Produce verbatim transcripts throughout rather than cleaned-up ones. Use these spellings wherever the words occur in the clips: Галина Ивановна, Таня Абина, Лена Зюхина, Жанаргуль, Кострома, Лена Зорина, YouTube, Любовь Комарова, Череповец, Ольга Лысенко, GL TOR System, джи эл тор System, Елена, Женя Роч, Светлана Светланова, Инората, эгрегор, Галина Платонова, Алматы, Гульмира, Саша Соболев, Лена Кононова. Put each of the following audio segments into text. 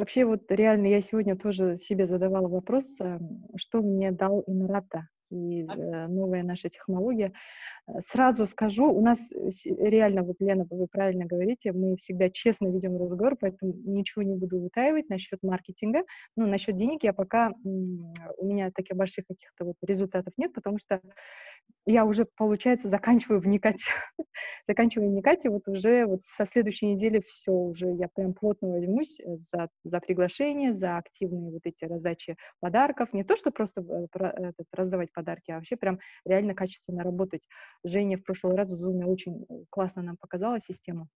Вообще вот реально я сегодня тоже себе задавала вопрос, что мне дал Инората и новая наша технология. Сразу скажу, у нас реально, вот, Лена, вы правильно говорите, мы всегда честно ведем разговор, поэтому ничего не буду вытаивать насчет маркетинга. Ну, насчет денег я пока, у меня таких больших каких-то вот результатов нет, потому что я уже, получается, заканчиваю вникать. Заканчиваю вникать, и вот уже вот со следующей недели все уже, я прям плотно возьмусь за, за приглашение, за активные вот эти раздачи подарков. Не то, что просто этот, раздавать подарки, а вообще прям реально качественно работать. Женя в прошлый раз в Zoom очень классно нам показала систему.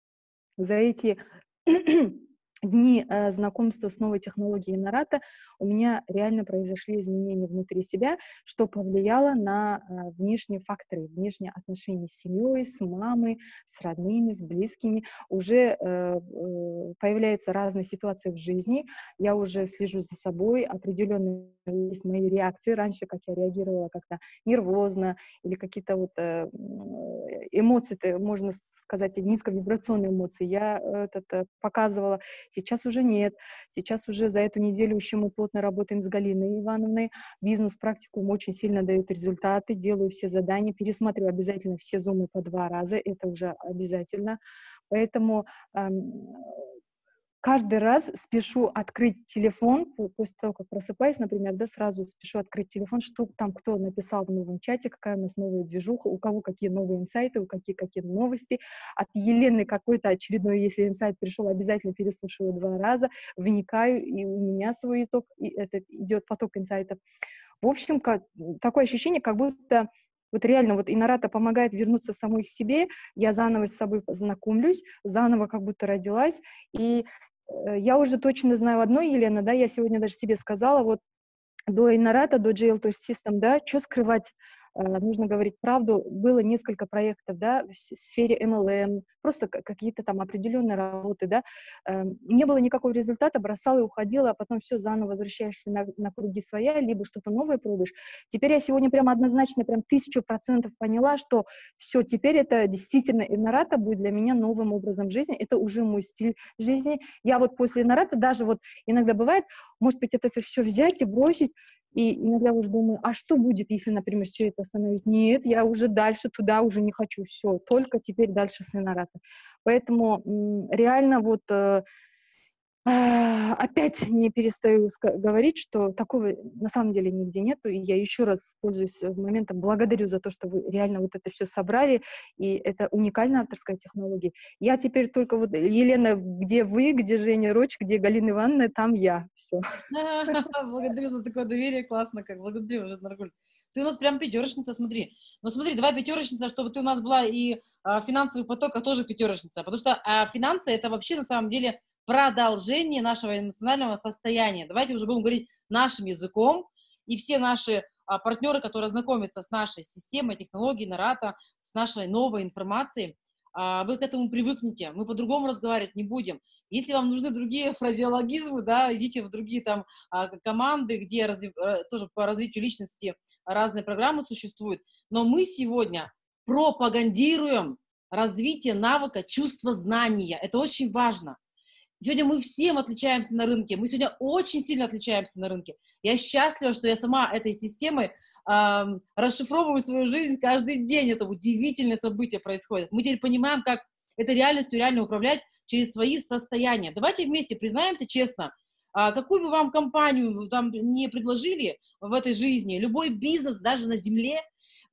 За эти дни э, знакомства с новой технологией Инората у меня реально произошли изменения внутри себя, что повлияло на э, внешние факторы, внешние отношения с семьей, с мамой, с родными, с близкими. Уже э, э, появляются разные ситуации в жизни, я уже слежу за собой, определенные есть мои реакции. Раньше, как я реагировала как-то нервозно или какие-то вот э, эмоции, можно сказать, низковибрационные эмоции, я это показывала. Сейчас уже нет. Сейчас уже за эту неделю еще мы плотно работаем с Галиной Ивановной. Бизнес-практикум очень сильно дает результаты. Делаю все задания, пересматриваю обязательно все зумы по два раза. Это уже обязательно. Поэтому эм, каждый раз спешу открыть телефон. После того, как просыпаюсь, например, да, сразу спешу открыть телефон, что там кто написал в новом чате, какая у нас новая движуха, у кого какие новые инсайты, у каких какие новости. От Елены какой-то очередной, если инсайт пришел, обязательно переслушиваю два раза, вникаю, и у меня свой итог, и это идет поток инсайтов. В общем, как, такое ощущение, как будто вот реально, вот Инората помогает вернуться самой к себе, я заново с собой познакомлюсь, заново как будто родилась, и э, я уже точно знаю одно, Елена, да, я сегодня даже себе сказала, вот до Инората, до джи эл тор System, да, что скрывать, э, нужно говорить правду, было несколько проектов, да, в сфере эм эл эм, просто какие-то там определенные работы, да, э, не было никакого результата, бросала и уходила, а потом все, заново возвращаешься на, на круги своя, либо что-то новое пробуешь. Теперь я сегодня прям однозначно, прям тысячу процентов поняла, что все, теперь это действительно Инората будет для меня новым образом жизни, это уже мой стиль жизни. Я вот после Инората даже вот иногда бывает, может быть, это все взять и бросить, и иногда уже думаю, а что будет, если, например, все это остановить? Нет, я уже дальше туда уже не хочу, все, только теперь дальше с Инората. Поэтому реально вот э, опять не перестаю говорить, что такого на самом деле нигде нету, и я еще раз пользуюсь моментом, благодарю за то, что вы реально вот это все собрали, и это уникальная авторская технология. Я теперь только вот, Елена, где вы, где Женя Роч, где Галина Ивановна, там я, все. Благодарю за такое доверие, классно как, благодарю, Жанаргуль. Ты у нас прям пятерочница, смотри. Ну смотри, давай пятерочница, чтобы ты у нас была и э, финансовый поток, а тоже пятерочница. Потому что э, финансы — это вообще на самом деле продолжение нашего эмоционального состояния. Давайте уже будем говорить нашим языком. И все наши э, партнеры, которые знакомятся с нашей системой, технологией, Инората, с нашей новой информацией, э, вы к этому привыкнете. Мы по-другому разговаривать не будем. Если вам нужны другие фразеологизмы, да, идите в другие там э, команды, где разви... тоже по развитию личности разные программы существуют. Но мы сегодня пропагандируем развитие навыка чувства знания. Это очень важно. Сегодня мы всем отличаемся на рынке. Мы сегодня очень сильно отличаемся на рынке. Я счастлива, что я сама этой системой э, расшифровываю свою жизнь каждый день. Это удивительное событие происходит. Мы теперь понимаем, как этой реальностью реально управлять через свои состояния. Давайте вместе признаемся честно, какую бы вам компанию там не предложили в этой жизни, любой бизнес, даже на земле,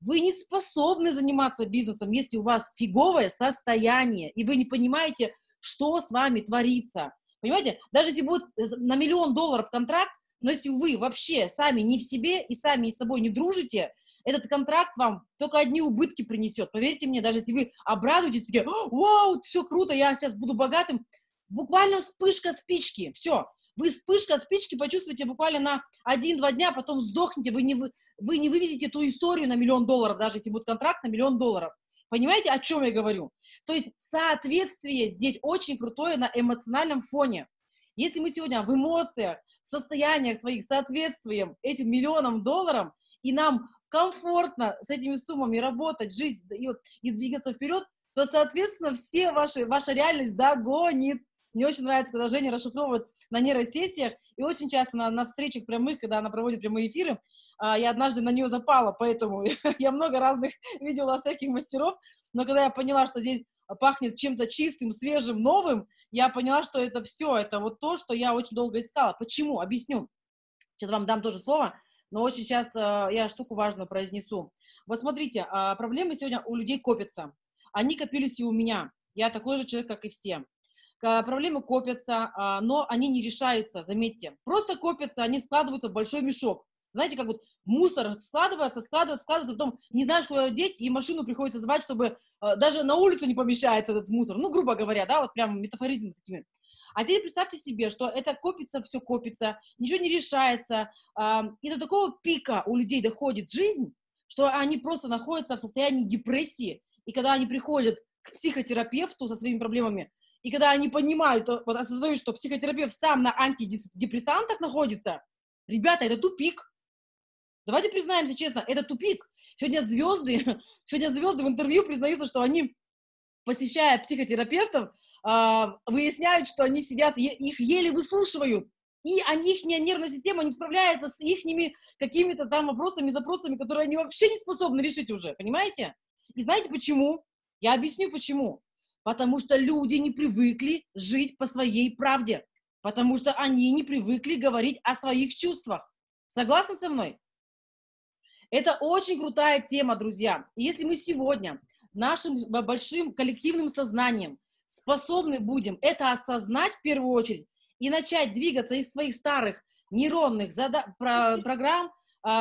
вы не способны заниматься бизнесом, если у вас фиговое состояние, и вы не понимаете, что с вами творится. Понимаете? Даже если будет на миллион долларов контракт, но если вы вообще сами не в себе и сами с собой не дружите, этот контракт вам только одни убытки принесет. Поверьте мне, даже если вы обрадуетесь, такие, вау, все круто, я сейчас буду богатым, буквально вспышка спички, все. Вы вспышка спички почувствуете буквально на один-два дня, потом сдохнете, вы не, вы, вы не выведете эту историю на миллион долларов, даже если будет контракт на миллион долларов. Понимаете, о чем я говорю? То есть соответствие здесь очень крутое на эмоциональном фоне. Если мы сегодня в эмоциях, в состояниях своих соответствуем этим миллионам долларов, и нам комфортно с этими суммами работать, жить и, и двигаться вперед, то, соответственно, все ваши, ваша реальность догонит. Мне очень нравится, когда Женя расшифровывает на нейросессиях, и очень часто на, на встречах прямых, когда она проводит прямые эфиры, я однажды на нее запала, поэтому я много разных видела всяких мастеров, но когда я поняла, что здесь пахнет чем-то чистым, свежим, новым, я поняла, что это все, это вот то, что я очень долго искала. Почему? Объясню. Сейчас вам дам тоже слово, но очень сейчас я штуку важную произнесу. Вот смотрите, проблемы сегодня у людей копятся. Они копились и у меня. Я такой же человек, как и все. Проблемы копятся, но они не решаются, заметьте. Просто копятся, они складываются в большой мешок. Знаете, как вот мусор складывается, складывается, складывается, потом не знаешь, куда его деть, и машину приходится звать, чтобы даже на улицу не помещается этот мусор. Ну, грубо говоря, да, вот прям метафоризм такими. А теперь представьте себе, что это копится, все копится, ничего не решается. И до такого пика у людей доходит жизнь, что они просто находятся в состоянии депрессии. И когда они приходят к психотерапевту со своими проблемами, и когда они понимают, вот осознают, что психотерапевт сам на антидепрессантах находится, ребята, это тупик. Давайте признаемся честно, это тупик. Сегодня звезды, сегодня звезды в интервью признаются, что они, посещая психотерапевтов, выясняют, что они сидят, их еле выслушивают, и они, их нервная система не справляется с ихними какими-то там вопросами, запросами, которые они вообще не способны решить уже, понимаете? И знаете почему? Я объясню почему. Потому что люди не привыкли жить по своей правде, потому что они не привыкли говорить о своих чувствах. Согласны со мной? Это очень крутая тема, друзья. И если мы сегодня нашим большим коллективным сознанием способны будем это осознать в первую очередь и начать двигаться из своих старых нейронных программ,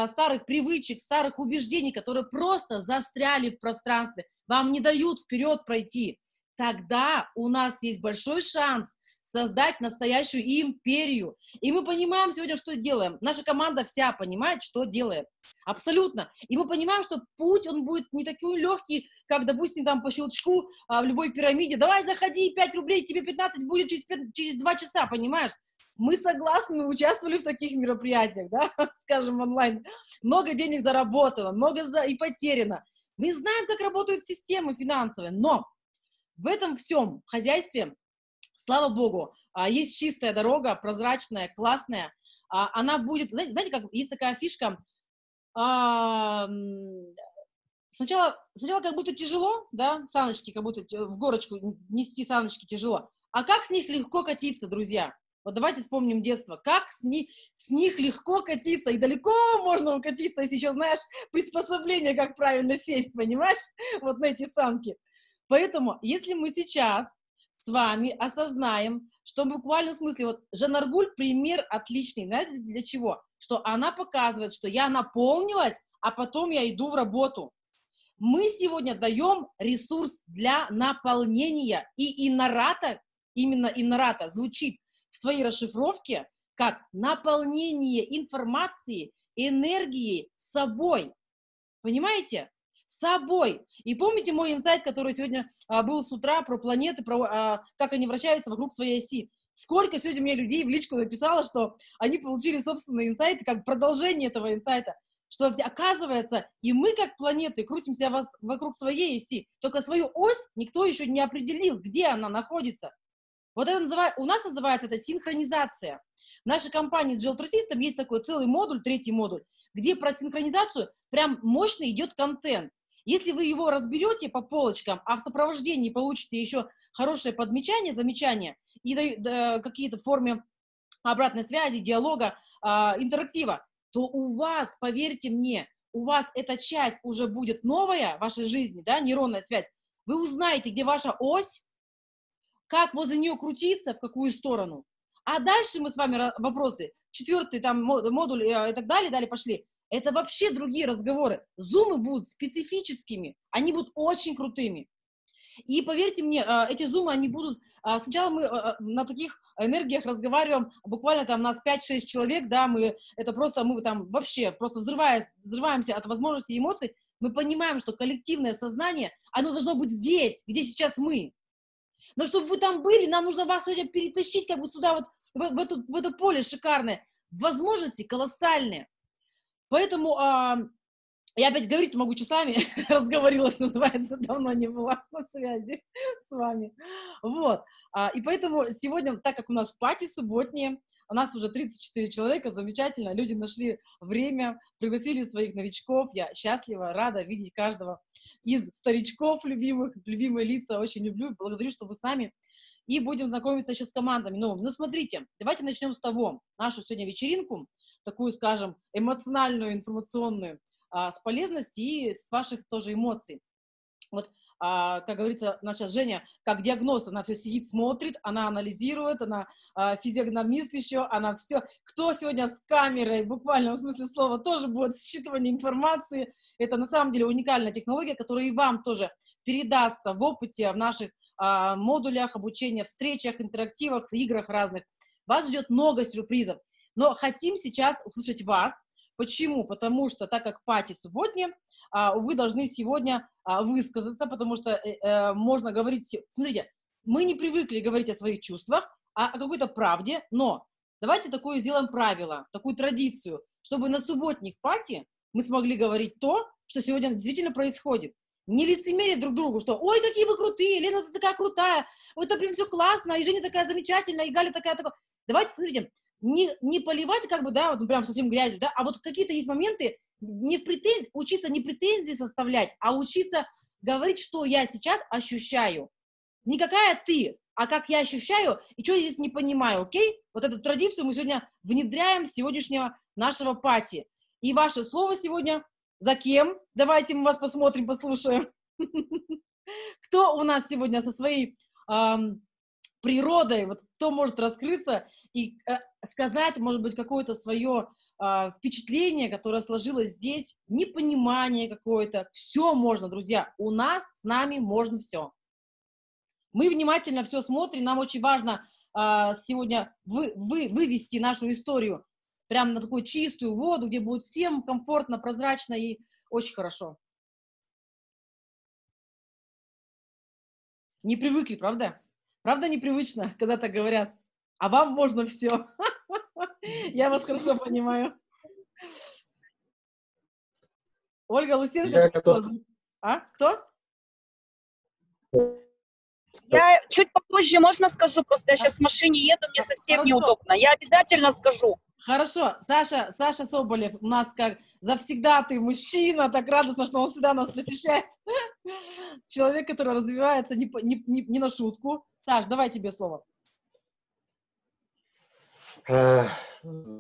старых привычек, старых убеждений, которые просто застряли в пространстве, вам не дают вперед пройти, тогда у нас есть большой шанс создать настоящую империю. И мы понимаем сегодня, что делаем. Наша команда вся понимает, что делает. Абсолютно. И мы понимаем, что путь, он будет не такой легкий, как, допустим, там по щелчку а, в любой пирамиде. Давай, заходи, пять рублей, тебе пятнадцать будет через, пять, через два часа, понимаешь? Мы согласны, мы участвовали в таких мероприятиях, да, скажем, онлайн. Много денег заработано, много за... и потеряно. Мы знаем, как работают системы финансовые, но в этом всем хозяйстве, слава Богу, есть чистая дорога, прозрачная, классная. Она будет, знаете, знаете как есть такая фишка, сначала, сначала как будто тяжело, да, саночки, как будто в горочку нести саночки тяжело, а как с них легко катиться, друзья? Вот давайте вспомним детство, как с, ни, с них легко катиться, и далеко можно укатиться, если еще знаешь приспособление, как правильно сесть, понимаешь, вот на эти санки. Поэтому, если мы сейчас с вами осознаем, что в буквальном смысле, вот Жанаргуль пример отличный, знаете, для чего? Что она показывает, что я наполнилась, а потом я иду в работу. Мы сегодня даем ресурс для наполнения, и Инората, именно Инората звучит в своей расшифровке как наполнение информации, энергии собой, понимаете? Собой. И помните мой инсайт, который сегодня а, был с утра, про планеты, про а, как они вращаются вокруг своей оси. Сколько сегодня мне людей в личку написало, что они получили собственные инсайты, как продолжение этого инсайта, что оказывается и мы, как планеты, крутимся вас, вокруг своей оси, только свою ось никто еще не определил, где она находится. Вот это называет, у нас называется это синхронизация. В нашей компании джи эл тор System есть такой целый модуль, третий модуль, где про синхронизацию прям мощно идет контент. Если вы его разберете по полочкам, а в сопровождении получите еще хорошее подмечание, замечание и какие-то формы обратной связи, диалога, интерактива, то у вас, поверьте мне, у вас эта часть уже будет новая в вашей жизни, да, нейронная связь. Вы узнаете, где ваша ось, как возле нее крутиться, в какую сторону. А дальше мы с вами вопросы, четвертый там модуль и так далее, далее пошли. Это вообще другие разговоры. Зумы будут специфическими, они будут очень крутыми. И поверьте мне, эти зумы, они будут... Сначала мы на таких энергиях разговариваем, буквально там нас пять-шесть человек, да, мы это просто, мы там вообще просто взрываемся от возможностей и эмоций. Мы понимаем, что коллективное сознание, оно должно быть здесь, где сейчас мы. Но чтобы вы там были, нам нужно вас сегодня перетащить как бы сюда, вот в, в, эту, в это поле шикарное. Возможности колоссальные. Поэтому э, Я опять говорить могу часами, разговорилась, называется, давно не была на связи с вами. Вот. И поэтому сегодня, так как у нас пати субботние, у нас уже тридцать четыре человека, замечательно, люди нашли время, пригласили своих новичков, я счастлива, рада видеть каждого из старичков любимых, любимые лица, очень люблю, благодарю, что вы с нами, и будем знакомиться еще с командами новыми. Ну, смотрите, давайте начнем с того, нашу сегодня вечеринку, такую, скажем, эмоциональную, информационную, а, с полезности и с ваших тоже эмоций. Вот, а, как говорится, наша Женя, как диагност, она все сидит, смотрит, она анализирует, она а, физиогномист еще, она все. Кто сегодня с камерой, буквально в смысле слова, тоже будет считывание информации. Это на самом деле уникальная технология, которая и вам тоже передастся в опыте, в наших а, модулях обучения, встречах, интерактивах, играх разных. Вас ждет много сюрпризов. Но хотим сейчас услышать вас. Почему? Потому что, так как пати субботняя, вы должны сегодня высказаться, потому что можно говорить... Смотрите, мы не привыкли говорить о своих чувствах, о какой-то правде, но давайте такое сделаем правило, такую традицию, чтобы на субботних пати мы смогли говорить то, что сегодня действительно происходит. Не лицемерить друг другу, что «Ой, какие вы крутые! Лена, ты такая крутая! Вот это прям все классно! И Женя такая замечательная! И Галя такая такая...» Давайте, смотрите... Не, не поливать, как бы, да, вот прям совсем грязью, да, а вот какие-то есть моменты, не в претензии, учиться не претензии составлять, а учиться говорить, что я сейчас ощущаю. Не какая ты, а как я ощущаю, и что я здесь не понимаю, окей? Вот эту традицию мы сегодня внедряем с сегодняшнего нашего пати. И ваше слово сегодня за кем? Давайте мы вас посмотрим, послушаем. Кто у нас сегодня со своей... природой, вот кто может раскрыться и э, сказать, может быть, какое-то свое э, впечатление, которое сложилось здесь, непонимание какое-то, все можно, друзья, у нас, с нами можно все. Мы внимательно все смотрим, нам очень важно э, сегодня вы, вы, вывести нашу историю прямо на такую чистую воду, где будет всем комфортно, прозрачно и очень хорошо. Не привыкли, правда? Правда непривычно, когда так говорят, а вам можно все. Я вас хорошо понимаю. Ольга Лысенко. Кто? А? Кто? Я чуть попозже, можно скажу, просто я сейчас в машине еду, мне совсем неудобно. Я обязательно скажу. Хорошо, Саша, Саша Соболев у нас как завсегдатый мужчина, так радостно, что он всегда нас посещает. Человек, который развивается не, не, не, не на шутку. Саш, давай тебе слово. Ой,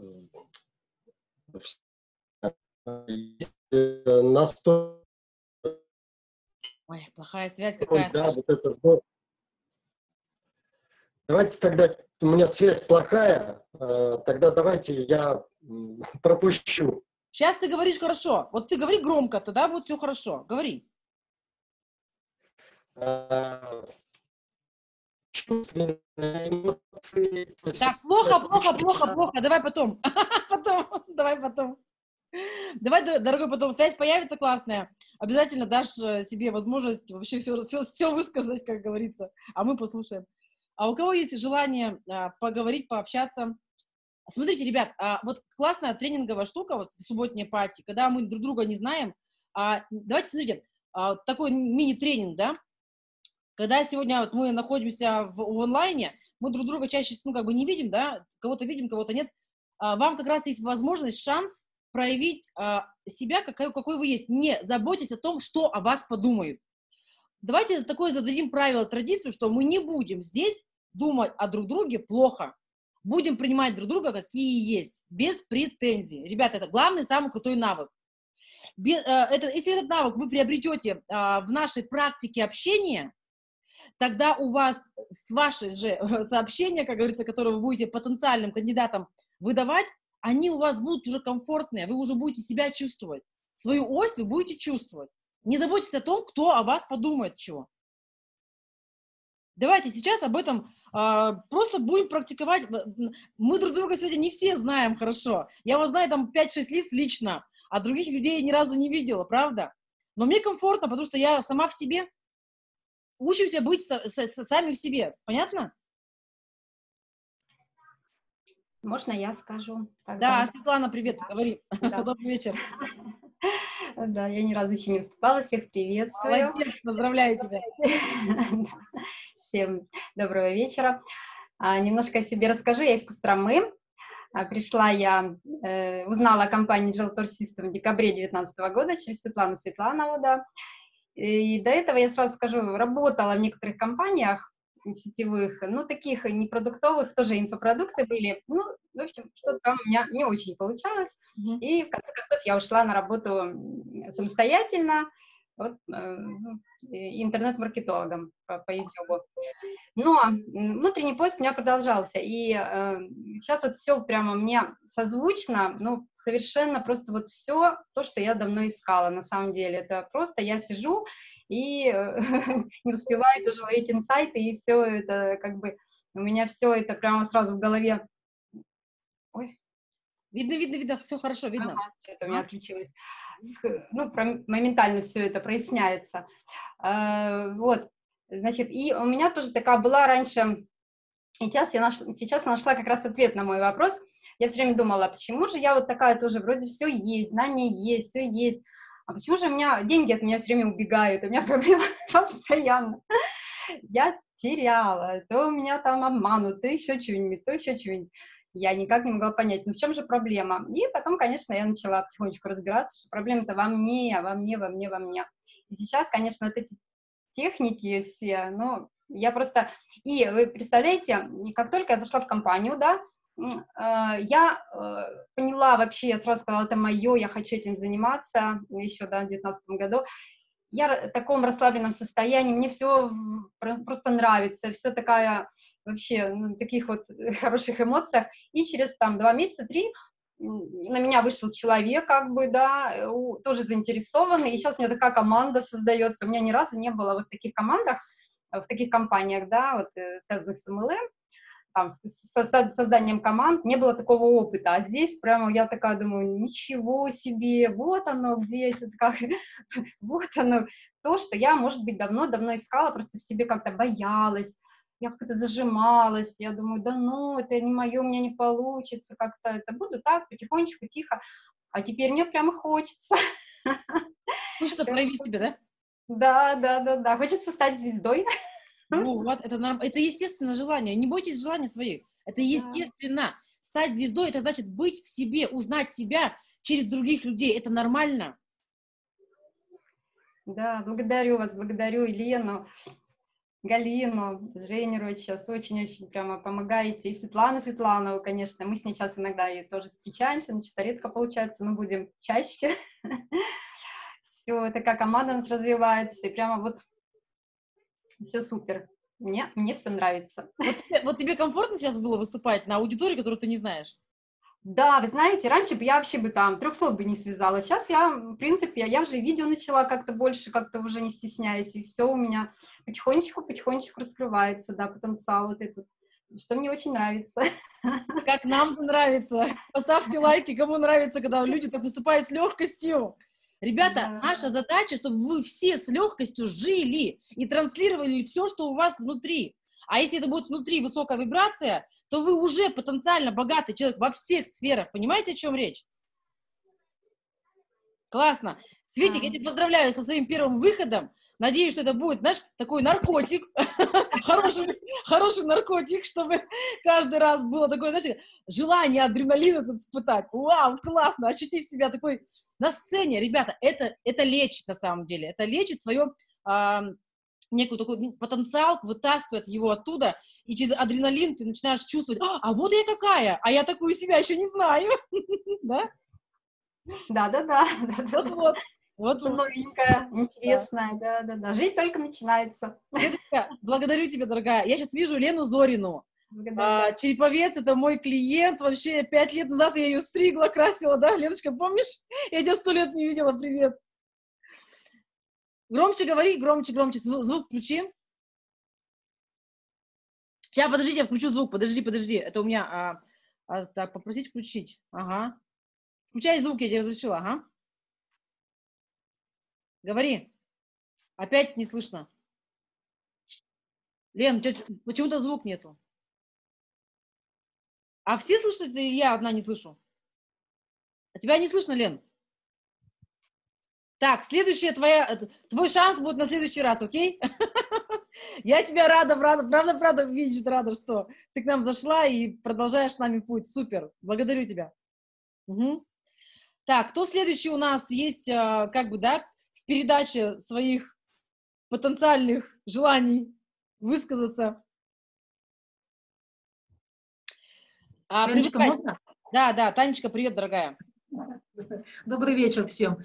плохая связь какая-то. Да, вот это здорово. Давайте тогда, у меня связь плохая, тогда давайте я пропущу. Сейчас ты говоришь хорошо. Вот ты говори громко, тогда будет все хорошо. Говори. Чувственные эмоции. Так, плохо, плохо, плохо, плохо. Давай потом. Потом, давай потом. Давай, дорогой, потом связь появится классная. Обязательно дашь себе возможность вообще все, все, все высказать, как говорится. А мы послушаем. А у кого есть желание а, поговорить, пообщаться? Смотрите, ребят, а, вот классная тренинговая штука, вот субботняя пати, когда мы друг друга не знаем. А, давайте, смотрите, а, такой мини-тренинг, да? Когда сегодня вот, мы находимся в, в онлайне, мы друг друга чаще ну, как бы не видим, да? Кого-то видим, кого-то нет. А, вам как раз есть возможность, шанс проявить а, себя, какой, какой вы есть. Не заботьтесь о том, что о вас подумают. Давайте такое зададим правило, традицию, что мы не будем здесь думать о друг друге плохо. Будем принимать друг друга, какие есть, без претензий. Ребята, это главный, самый крутой навык. Без, э, это, если этот навык вы приобретете э, в нашей практике общения, тогда у вас с вашей же сообщения, как говорится, которые вы будете потенциальным кандидатам выдавать, они у вас будут уже комфортные, вы уже будете себя чувствовать. Свою ось вы будете чувствовать. Не заботьтесь о том, кто о вас подумает чего. Давайте сейчас об этом э, просто будем практиковать. Мы друг друга сегодня не все знаем хорошо. Я вас знаю там пять-шесть лиц лично, а других людей я ни разу не видела, правда? Но мне комфортно, потому что я сама в себе. Учимся быть со, со, со, сами в себе. Понятно? Можно я скажу? Тогда? Да, Светлана, привет, да. Говори. Да. Добрый вечер. да, я ни разу еще не выступала, всех приветствую. Молодец, поздравляю тебя. Всем доброго вечера. Немножко о себе расскажу, я из Костромы. Пришла я, э, узнала о компании джи эл тор System в декабре две тысячи девятнадцатого года через Светлану Светланову, да. И до этого, я сразу скажу, работала в некоторых компаниях сетевых, ну, таких непродуктовых, тоже инфопродукты были, ну, в общем, что-то там у меня не очень получалось, mm-hmm. и в конце концов я ушла на работу самостоятельно, вот, э, интернет-маркетологом по, по YouTube. Но внутренний поиск у меня продолжался, и э, сейчас вот все прямо мне созвучно, ну, совершенно просто вот все то, что я давно искала, на самом деле. Это просто я сижу и э, не успеваю тоже ловить инсайты, и все это как бы, у меня все это прямо сразу в голове. Ой. Видно, видно, видно, все хорошо, видно. Ага, что-то у меня отключилось. Ну, моментально все это проясняется. Вот, значит, и у меня тоже такая была раньше, и сейчас я нашла, сейчас нашла как раз ответ на мой вопрос. Я все время думала, почему же я вот такая тоже, вроде все есть, знания есть, все есть, а почему же у меня деньги от меня все время убегают, у меня проблемы постоянно. Я теряла, то у меня там обманут, то еще чего-нибудь, то еще чего-нибудь. Я никак не могла понять, ну в чем же проблема? И потом, конечно, я начала потихонечку разбираться, что проблема-то во мне, во мне, во мне, во мне. И сейчас, конечно, вот эти техники все, ну, я просто... И вы представляете, как только я зашла в компанию, да, я поняла вообще, я сразу сказала, это мое, я хочу этим заниматься, еще, да, в две тысячи девятнадцатом году. Я в таком расслабленном состоянии, мне все просто нравится, все такая вообще на таких вот хороших эмоциях. И через там два месяца, три на меня вышел человек, как бы, да, тоже заинтересованный. И сейчас у меня такая команда создается. У меня ни разу не было вот в таких командах, в таких компаниях, да, вот связанных с эм эл эм, там, с, с, с созданием команд, не было такого опыта, а здесь прямо я такая думаю, ничего себе, вот оно, где это, как, вот оно, то, что я, может быть, давно-давно искала, просто в себе как-то боялась, я как-то зажималась, я думаю, да ну, это не мое, у меня не получится, как-то это буду так, потихонечку, тихо, а теперь мне прямо хочется. Хочется проявить тебя, да? Да, да, да, да, хочется стать звездой. Ну, вот, это, это естественное желание. Не бойтесь желания своих. Это естественно. Стать звездой, это значит быть в себе, узнать себя через других людей. Это нормально. Да, благодарю вас, благодарю Елену, Галину, Женю Роч. Сейчас очень-очень прямо помогаете. И Светлану Светланову, конечно. Мы с ней сейчас иногда и тоже встречаемся, но что-то редко получается, но будем чаще. Все, такая команда у нас развивается. И прямо вот... Все супер. Мне, мне все нравится. Вот тебе, вот тебе комфортно сейчас было выступать на аудитории, которую ты не знаешь? Да, вы знаете, раньше бы я вообще бы там трех слов бы не связала. Сейчас я, в принципе, я, я уже видео начала как-то больше, как-то уже не стесняюсь, и все у меня потихонечку-потихонечку раскрывается, да, потенциал вот этот, что мне очень нравится. Как нам нравится. Поставьте лайки, кому нравится, когда люди так выступают с легкостью. Ребята, да. Наша задача, чтобы вы все с легкостью жили и транслировали все, что у вас внутри. А если это будет внутри высокая вибрация, то вы уже потенциально богатый человек во всех сферах. Понимаете, о чем речь? Классно. Светик, да. Я тебя поздравляю со своим первым выходом. Надеюсь, что это будет, знаешь, такой наркотик. Хороший наркотик, чтобы каждый раз было такое, знаешь, желание адреналина испытать. Вау, классно, ощутить себя такой на сцене. Ребята, это, это лечит на самом деле. Это лечит свое э, некую такой потенциал, вытаскивает его оттуда. И через адреналин ты начинаешь чувствовать, а, а вот я какая, а я такую себя еще не знаю. Да? Да-да-да. Вот-вот. Вот новенькая, интересная, да-да-да. Жизнь только начинается. Ледочка, благодарю тебя, дорогая. Я сейчас вижу Лену Зорину. А, Череповец, это мой клиент. Вообще, пять лет назад я ее стригла, красила, да, Леночка, помнишь? Я тебя сто лет не видела, привет. Громче говори, громче, громче. Звук включи. Сейчас, подождите, я включу звук, подожди, подожди. Это у меня... А, а, так, попросить включить. Ага. Включай звук, я тебе разрешила, ага. Говори. Опять не слышно. Лен, почему-то звук нету. А все слышат, или я одна не слышу? А тебя не слышно, Лен? Так, следующая твоя, твой шанс будет на следующий раз, окей? Я тебя рада, рада, правда, правда, видишь, рада, что ты к нам зашла и продолжаешь с нами путь. Супер, благодарю тебя. Угу. Так, кто следующий у нас есть, как бы, да, в передаче своих потенциальных желаний высказаться? А, Танечка, можно? Да, да, Танечка, привет, дорогая. Добрый вечер всем.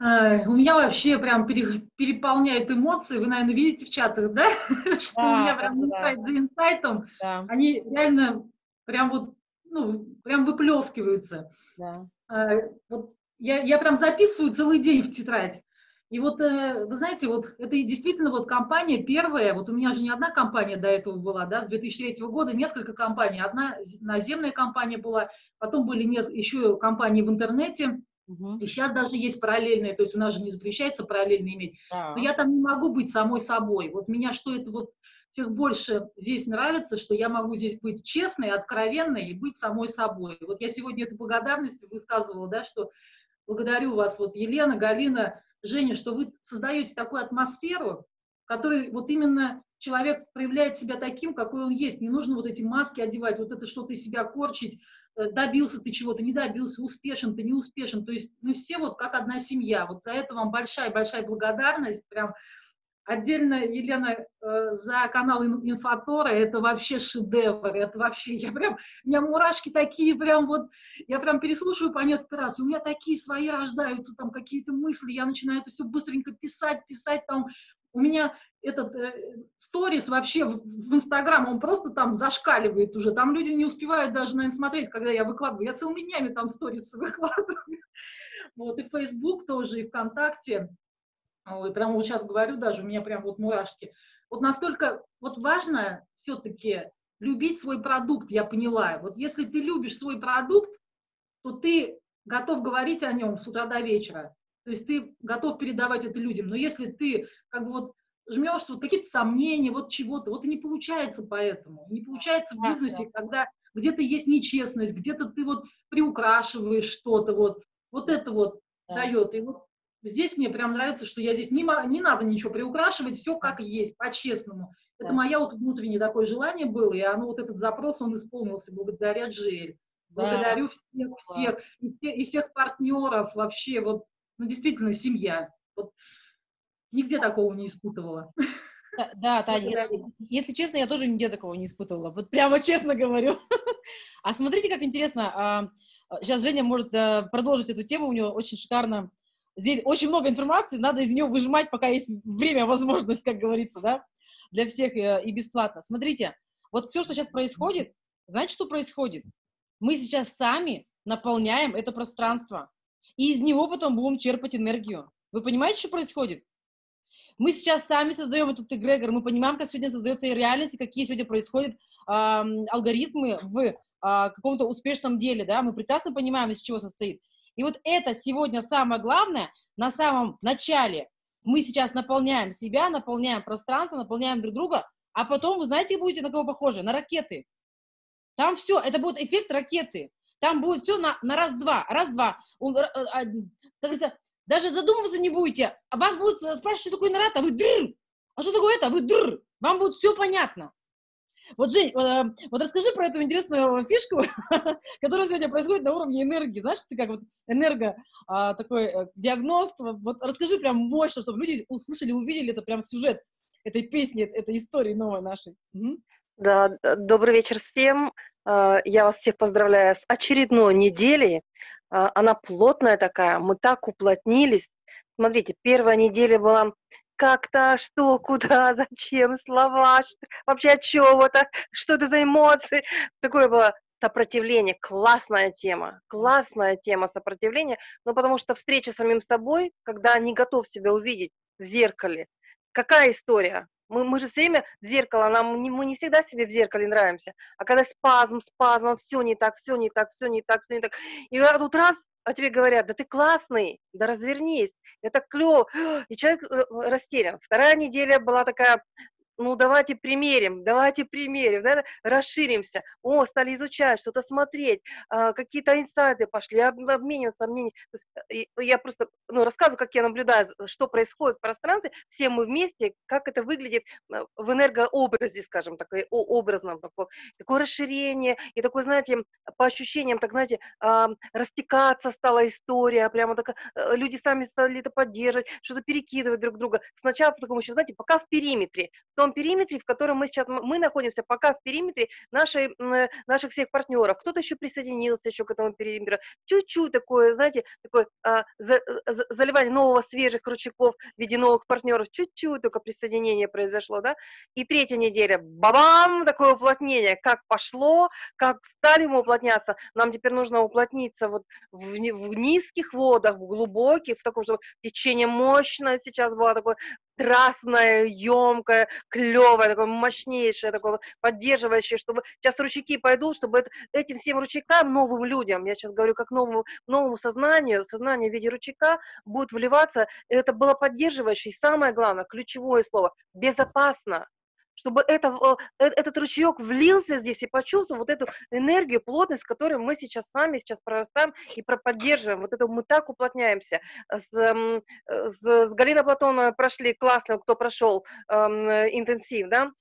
У меня вообще прям переполняет эмоции. Вы, наверное, видите в чатах, да? Что у меня прям инсайт за инсайтом. Они реально прям вот, ну, прям выплескиваются. Я прям записываю целый день в тетрадь. И вот, вы знаете, вот это действительно вот компания первая, вот у меня же не одна компания до этого была, да, с две тысячи третьего года несколько компаний. Одна наземная компания была, потом были еще компании в интернете, угу. И сейчас даже есть параллельные, то есть у нас же не запрещается параллельно иметь. А-а-а. Но я там не могу быть самой собой. Вот меня что это вот всех больше здесь нравится, что я могу здесь быть честной, откровенной и быть самой собой. Вот я сегодня эту благодарность высказывала, да, что благодарю вас, вот Елена, Галина, Женя, что вы создаете такую атмосферу, в которой вот именно человек проявляет себя таким, какой он есть. Не нужно вот эти маски одевать, вот это что-то из себя корчить, добился ты чего-то, не добился, успешен ты, не успешен. То есть мы все вот как одна семья. Вот за это вам большая-большая благодарность. Прям отдельно, Елена, за канал Инфотора, это вообще шедевр, это вообще, я прям, у меня мурашки такие, прям вот, я прям переслушиваю по несколько раз, у меня такие свои рождаются, там какие-то мысли, я начинаю это все быстренько писать, писать, там, у меня этот сторис э, вообще в, в Инстаграм, он просто там зашкаливает уже, там люди не успевают даже, наверное, смотреть, когда я выкладываю, я целыми днями там сторис выкладываю, вот, и Фейсбук тоже, и ВКонтакте. Ой, прямо вот сейчас говорю даже, у меня прям вот мурашки. Вот настолько вот важно все-таки любить свой продукт, я поняла. Вот если ты любишь свой продукт, то ты готов говорить о нем с утра до вечера. То есть ты готов передавать это людям. Но если ты как бы вот жмешь вот какие-то сомнения, вот чего-то, вот и не получается поэтому. Не получается в бизнесе, когда где-то есть нечестность, где-то ты вот приукрашиваешь что-то, вот, вот это вот да. дает. И вот здесь мне прям нравится, что я здесь не, не надо ничего приукрашивать, все как есть, по-честному. Да. Это мое вот внутреннее такое желание было, и оно, вот этот запрос, он исполнился благодаря джи эл. Да. Благодарю всех, да. всех, и, все, и всех партнеров вообще, вот, ну, действительно, семья. Вот, нигде такого не испытывала. Да, да, Таня, если честно, я тоже нигде такого не испытывала, вот прямо честно говорю. А смотрите, как интересно, сейчас Женя может продолжить эту тему, у нее очень шикарно. Здесь очень много информации, надо из нее выжимать, пока есть время, возможность, как говорится, да, для всех и бесплатно. Смотрите, вот все, что сейчас происходит, знаете, что происходит? Мы сейчас сами наполняем это пространство, и из него потом будем черпать энергию. Вы понимаете, что происходит? Мы сейчас сами создаем этот эгрегор, мы понимаем, как сегодня создается и реальность, и какие сегодня происходят э, алгоритмы в э, каком-то успешном деле, да, мы прекрасно понимаем, из чего состоит. И вот это сегодня самое главное, на самом начале мы сейчас наполняем себя, наполняем пространство, наполняем друг друга, а потом, вы знаете, будете на кого похожи? На ракеты. Там все, это будет эффект ракеты. Там будет все на, на раз-два, раз-два. Даже задумываться не будете. Вас будут спрашивать, что такое Инората, а вы дыр. А что такое это? Вы дыр. Вам будет все понятно. Вот, Жень, вот расскажи про эту интересную фишку, которая сегодня происходит на уровне энергии. Знаешь, ты как вот энерго, такой диагност. Вот расскажи прям мощно, чтобы люди услышали, увидели это прям сюжет этой песни, этой истории новой нашей. Угу. Да, добрый вечер всем. Я вас всех поздравляю с очередной неделей. Она плотная такая, мы так уплотнились. Смотрите, первая неделя была... Как-то, что, куда, зачем, слова, что, вообще от чего-то, что это за эмоции. Такое было сопротивление, классная тема, классная тема сопротивления, но потому что встреча с самим собой, когда не готов себя увидеть в зеркале, какая история? Мы, мы же все время в зеркало, нам, мы не всегда себе в зеркале нравимся, а когда спазм, спазм, все не так, все не так, все не так, все не так, и тут раз, а тебе говорят, да ты классный, да развернись, это клево, и человек растерян. Вторая неделя была такая ну давайте примерим, давайте примерим, да, расширимся, о, стали изучать, что-то смотреть, какие-то инсайды пошли, обмениваться мнением. Я просто ну, рассказываю, как я наблюдаю, что происходит в пространстве, все мы вместе, как это выглядит в энергообразе, скажем, такой, образном, такое, такое расширение, и такое, знаете, по ощущениям, так, знаете, растекаться стала история, прямо так, люди сами стали это поддерживать, что-то перекидывать друг друга. Сначала, потому что, знаете, пока в периметре, в том периметре, в котором мы сейчас, мы находимся пока в периметре нашей, наших всех партнеров. Кто-то еще присоединился еще к этому периметру. Чуть-чуть такое, знаете, такое а, за, за, заливание нового, свежих ручейков в виде новых партнеров. Чуть-чуть только присоединение произошло, да. И третья неделя, бабам, такое уплотнение. Как пошло, как стали мы уплотняться. Нам теперь нужно уплотниться вот в, в низких водах, в глубоких, в таком, чтобы течение мощное сейчас было такое, страстное, емкое, клевое, такое мощнейшее, такое поддерживающее, чтобы сейчас ручейки пойдут, чтобы это, этим всем ручейкам, новым людям, я сейчас говорю как новому, новому сознанию, сознание в виде ручейка будет вливаться, это было поддерживающее, и самое главное, ключевое слово, безопасно, чтобы это, этот ручеек влился здесь и почувствовал вот эту энергию, плотность, которую мы сейчас сами сейчас прорастаем и проподдерживаем. Вот это мы так уплотняемся. С, с, с Галиной Платоновой прошли классно, кто прошел интенсив, да?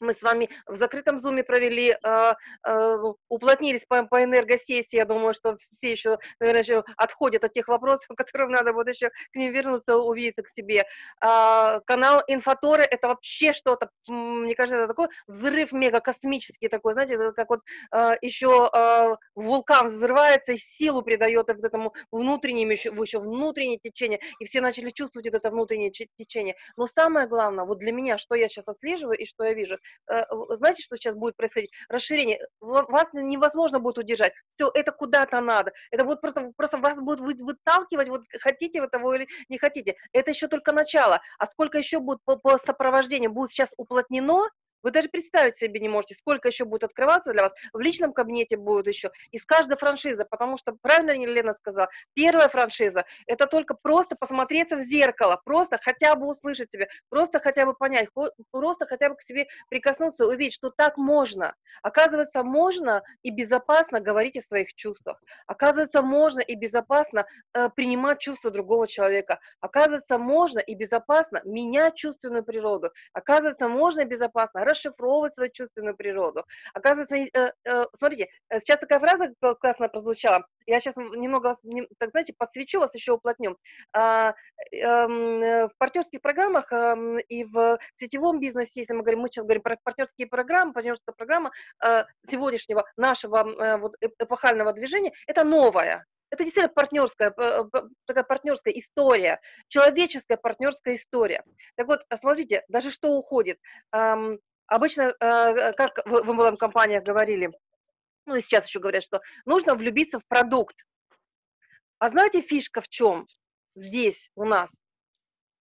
Мы с вами в закрытом зуме провели, э, э, уплотнились по, по энергосессии. Я думаю, что все еще, наверное, еще отходят от тех вопросов, к которым надо вот еще к ним вернуться, увидеться к себе. Э, канал Инфоторы — это вообще что-то, мне кажется, это такой взрыв мега-космический такой, знаете, это как вот э, еще э, вулкан взрывается и силу придает вот этому внутреннему, еще, еще внутреннее течение, и все начали чувствовать вот это внутреннее течение. Но самое главное, вот для меня, что я сейчас отслеживаю и что я вижу, знаете, что сейчас будет происходить? Расширение. Вас невозможно будет удержать. Все, это куда-то надо. Это будет просто, просто вас будет выталкивать, вот хотите вы того или не хотите. Это еще только начало. А сколько еще будет по, по сопровождению? Будет сейчас уплотнено, вы даже представить себе не можете, сколько еще будет открываться для вас. В личном кабинете будет еще. Из каждой франшизы, потому что, правильно Елена сказала, первая франшиза – это только просто посмотреться в зеркало, просто хотя бы услышать себя, просто хотя бы понять, просто хотя бы к себе прикоснуться, увидеть, что так можно. Оказывается, можно и безопасно говорить о своих чувствах. Оказывается, можно и безопасно э, принимать чувства другого человека. Оказывается, можно и безопасно менять чувственную природу. Оказывается, можно и безопасно расшифровывать свою чувственную природу. Оказывается, э, э, смотрите, сейчас такая фраза классно прозвучала, я сейчас немного вас, так знаете, подсвечу вас, еще уплотню. А, э, э, в партнерских программах э, и в сетевом бизнесе, если мы говорим, мы сейчас говорим про партнерские программы, партнерская программа э, сегодняшнего нашего э, вот, эпохального движения, это новая. Это действительно партнерская, такая партнерская история, человеческая партнерская история. Так вот, смотрите, даже что уходит. Эм, обычно, э, как в, в эм эл эм-компаниях говорили, ну и сейчас еще говорят, что нужно влюбиться в продукт. А знаете, фишка в чем здесь у нас?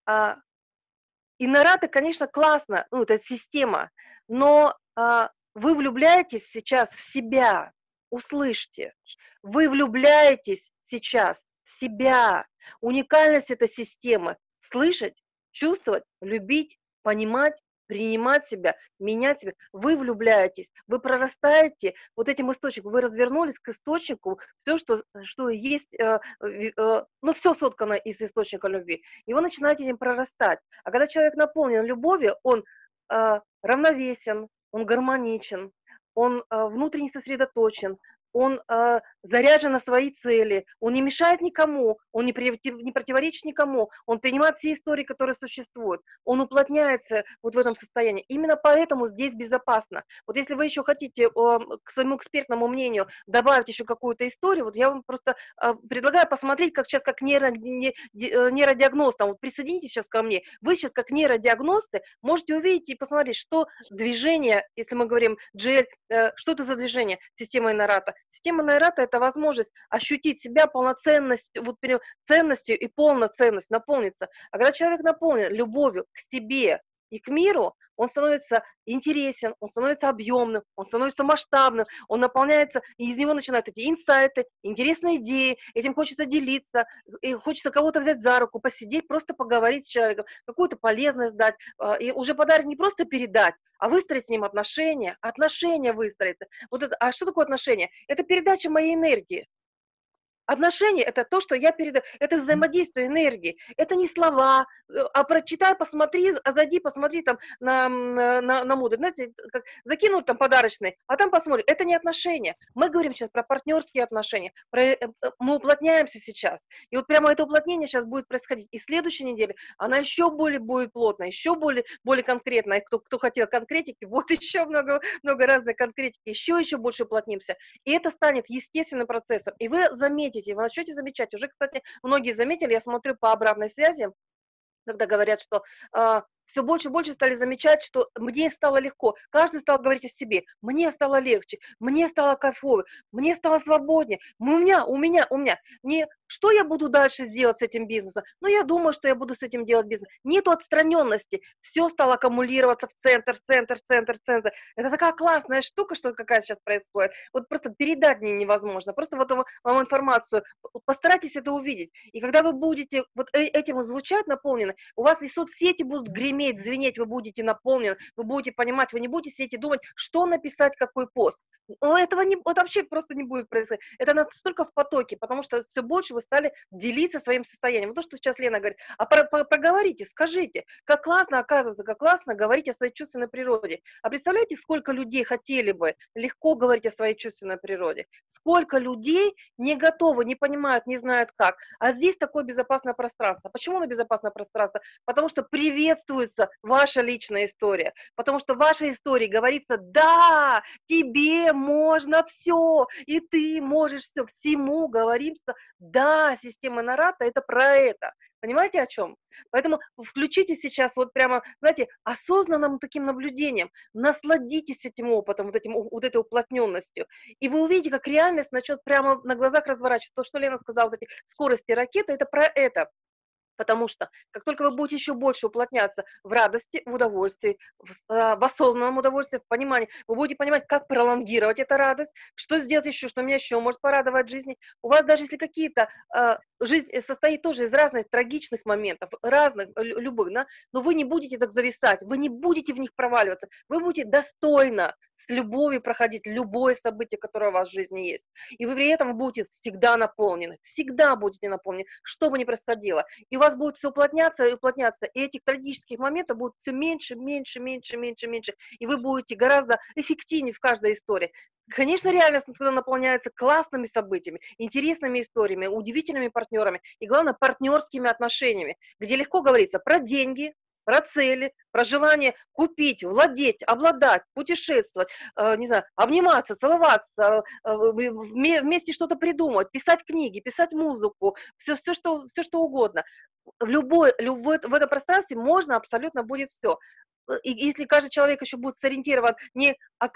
А, Инората, конечно, классно, ну, это система, но а, вы влюбляетесь сейчас в себя, услышьте. Вы влюбляетесь сейчас в себя. Уникальность этой системы – слышать, чувствовать, любить, понимать, принимать себя, менять себя. Вы влюбляетесь, вы прорастаете вот этим источником, вы развернулись к источнику, все, что, что есть, э, э, ну, все соткано из источника любви. И вы начинаете этим прорастать. А когда человек наполнен любовью, он э, равновесен, он гармоничен, он э, внутренне сосредоточен, он э, заряжен на свои цели, он не мешает никому, он не, при, не противоречит никому, он принимает все истории, которые существуют, он уплотняется вот в этом состоянии. Именно поэтому здесь безопасно. Вот если вы еще хотите э, к своему экспертному мнению добавить еще какую-то историю, вот я вам просто э, предлагаю посмотреть, как сейчас как нейро, не, нейродиагност, там, вот присоединитесь сейчас ко мне, вы сейчас как нейродиагносты можете увидеть и посмотреть, что движение, если мы говорим джи эл, э, что это за движение системы Инората. Система Инората – это возможность ощутить себя полноценностью, вот, ценностью и полноценностью, наполниться. А когда человек наполнен любовью к себе, и к миру, он становится интересен, он становится объемным, он становится масштабным, он наполняется, и из него начинают эти инсайты, интересные идеи, этим хочется делиться, и хочется кого-то взять за руку, посидеть, просто поговорить с человеком, какую-то полезность дать, и уже подарок не просто передать, а выстроить с ним отношения, отношения выстроиться. Вот это, а что такое отношения? Это передача моей энергии. Отношения – это то, что я передаю, это взаимодействие энергии, это не слова, а прочитай, посмотри, а зайди, посмотри там на, на, на моду, знаете, как закинуть там подарочный, а там посмотри, это не отношения. Мы говорим сейчас про партнерские отношения, про, мы уплотняемся сейчас, и вот прямо это уплотнение сейчас будет происходить, и следующей неделе она еще более будет плотная, еще более, более конкретная, кто, кто хотел конкретики, вот еще много, много разных конкретики, еще, еще больше уплотнимся, и это станет естественным процессом, и вы заметите, вы начнете замечать. Уже, кстати, многие заметили, я смотрю по обратной связи, когда говорят, что э, все больше и больше стали замечать, что мне стало легко. Каждый стал говорить о себе. Мне стало легче, мне стало кайфово, мне стало свободнее. У меня, у меня, у меня. Не, что я буду дальше делать с этим бизнесом? Ну, я думаю, что я буду с этим делать бизнес. Нету отстраненности. Все стало аккумулироваться в центр, центр, центр, центр. Это такая классная штука, что какая сейчас происходит. Вот просто передать мне невозможно. Просто вот вам информацию. Постарайтесь это увидеть. И когда вы будете вот этим звучать наполнены, у вас и соцсети будут греметь, звенеть, вы будете наполнены, вы будете понимать, вы не будете сидеть и думать, что написать, какой пост. Но этого не, вот вообще просто не будет происходить. Это настолько в потоке, потому что все больше вы стали делиться своим состоянием. Вот то, что сейчас Лена говорит, а про, про, проговорите, скажите, как классно, оказывается, как классно говорить о своей чувственной природе. А представляете, сколько людей хотели бы легко говорить о своей чувственной природе? Сколько людей не готовы, не понимают, не знают как. А здесь такое безопасное пространство. Почему оно безопасное пространство? Потому что приветствуется ваша личная история. Потому что в вашей истории говорится, да, тебе можно все, и ты можешь все, всему говорится, да. А, система Инората – это про это. Понимаете, о чем? Поэтому включите сейчас вот прямо, знаете, осознанным таким наблюдением, насладитесь этим опытом, вот, этим, вот этой уплотненностью, и вы увидите, как реальность начнет прямо на глазах разворачиваться. То, что Лена сказала, вот эти скорости ракеты – это про это. Потому что, как только вы будете еще больше уплотняться в радости, в удовольствии, в, в осознанном удовольствии, в понимании, вы будете понимать, как пролонгировать эту радость, что сделать еще, что меня еще может порадовать в жизни. У вас даже если какие-то... Э, жизнь состоит тоже из разных трагичных моментов, разных, любых, да? Но вы не будете так зависать, вы не будете в них проваливаться, вы будете достойно, с любовью проходить любое событие, которое у вас в жизни есть. И вы при этом будете всегда наполнены, всегда будете наполнены, что бы ни происходило. И у вас будет все уплотняться и уплотняться, и этих трагических моментов будет все меньше, меньше, меньше, меньше, меньше, и вы будете гораздо эффективнее в каждой истории. Конечно, реальность наполняется классными событиями, интересными историями, удивительными партнерами и, главное, партнерскими отношениями, где легко говорится про деньги, про цели, про желание купить, владеть, обладать, путешествовать, э, не знаю, обниматься, целоваться, э, вместе что-то придумывать, писать книги, писать музыку, все, все, что, все, что угодно. В, любой, любой, в этом пространстве можно абсолютно будет все. И если каждый человек еще будет сориентирован, не, а,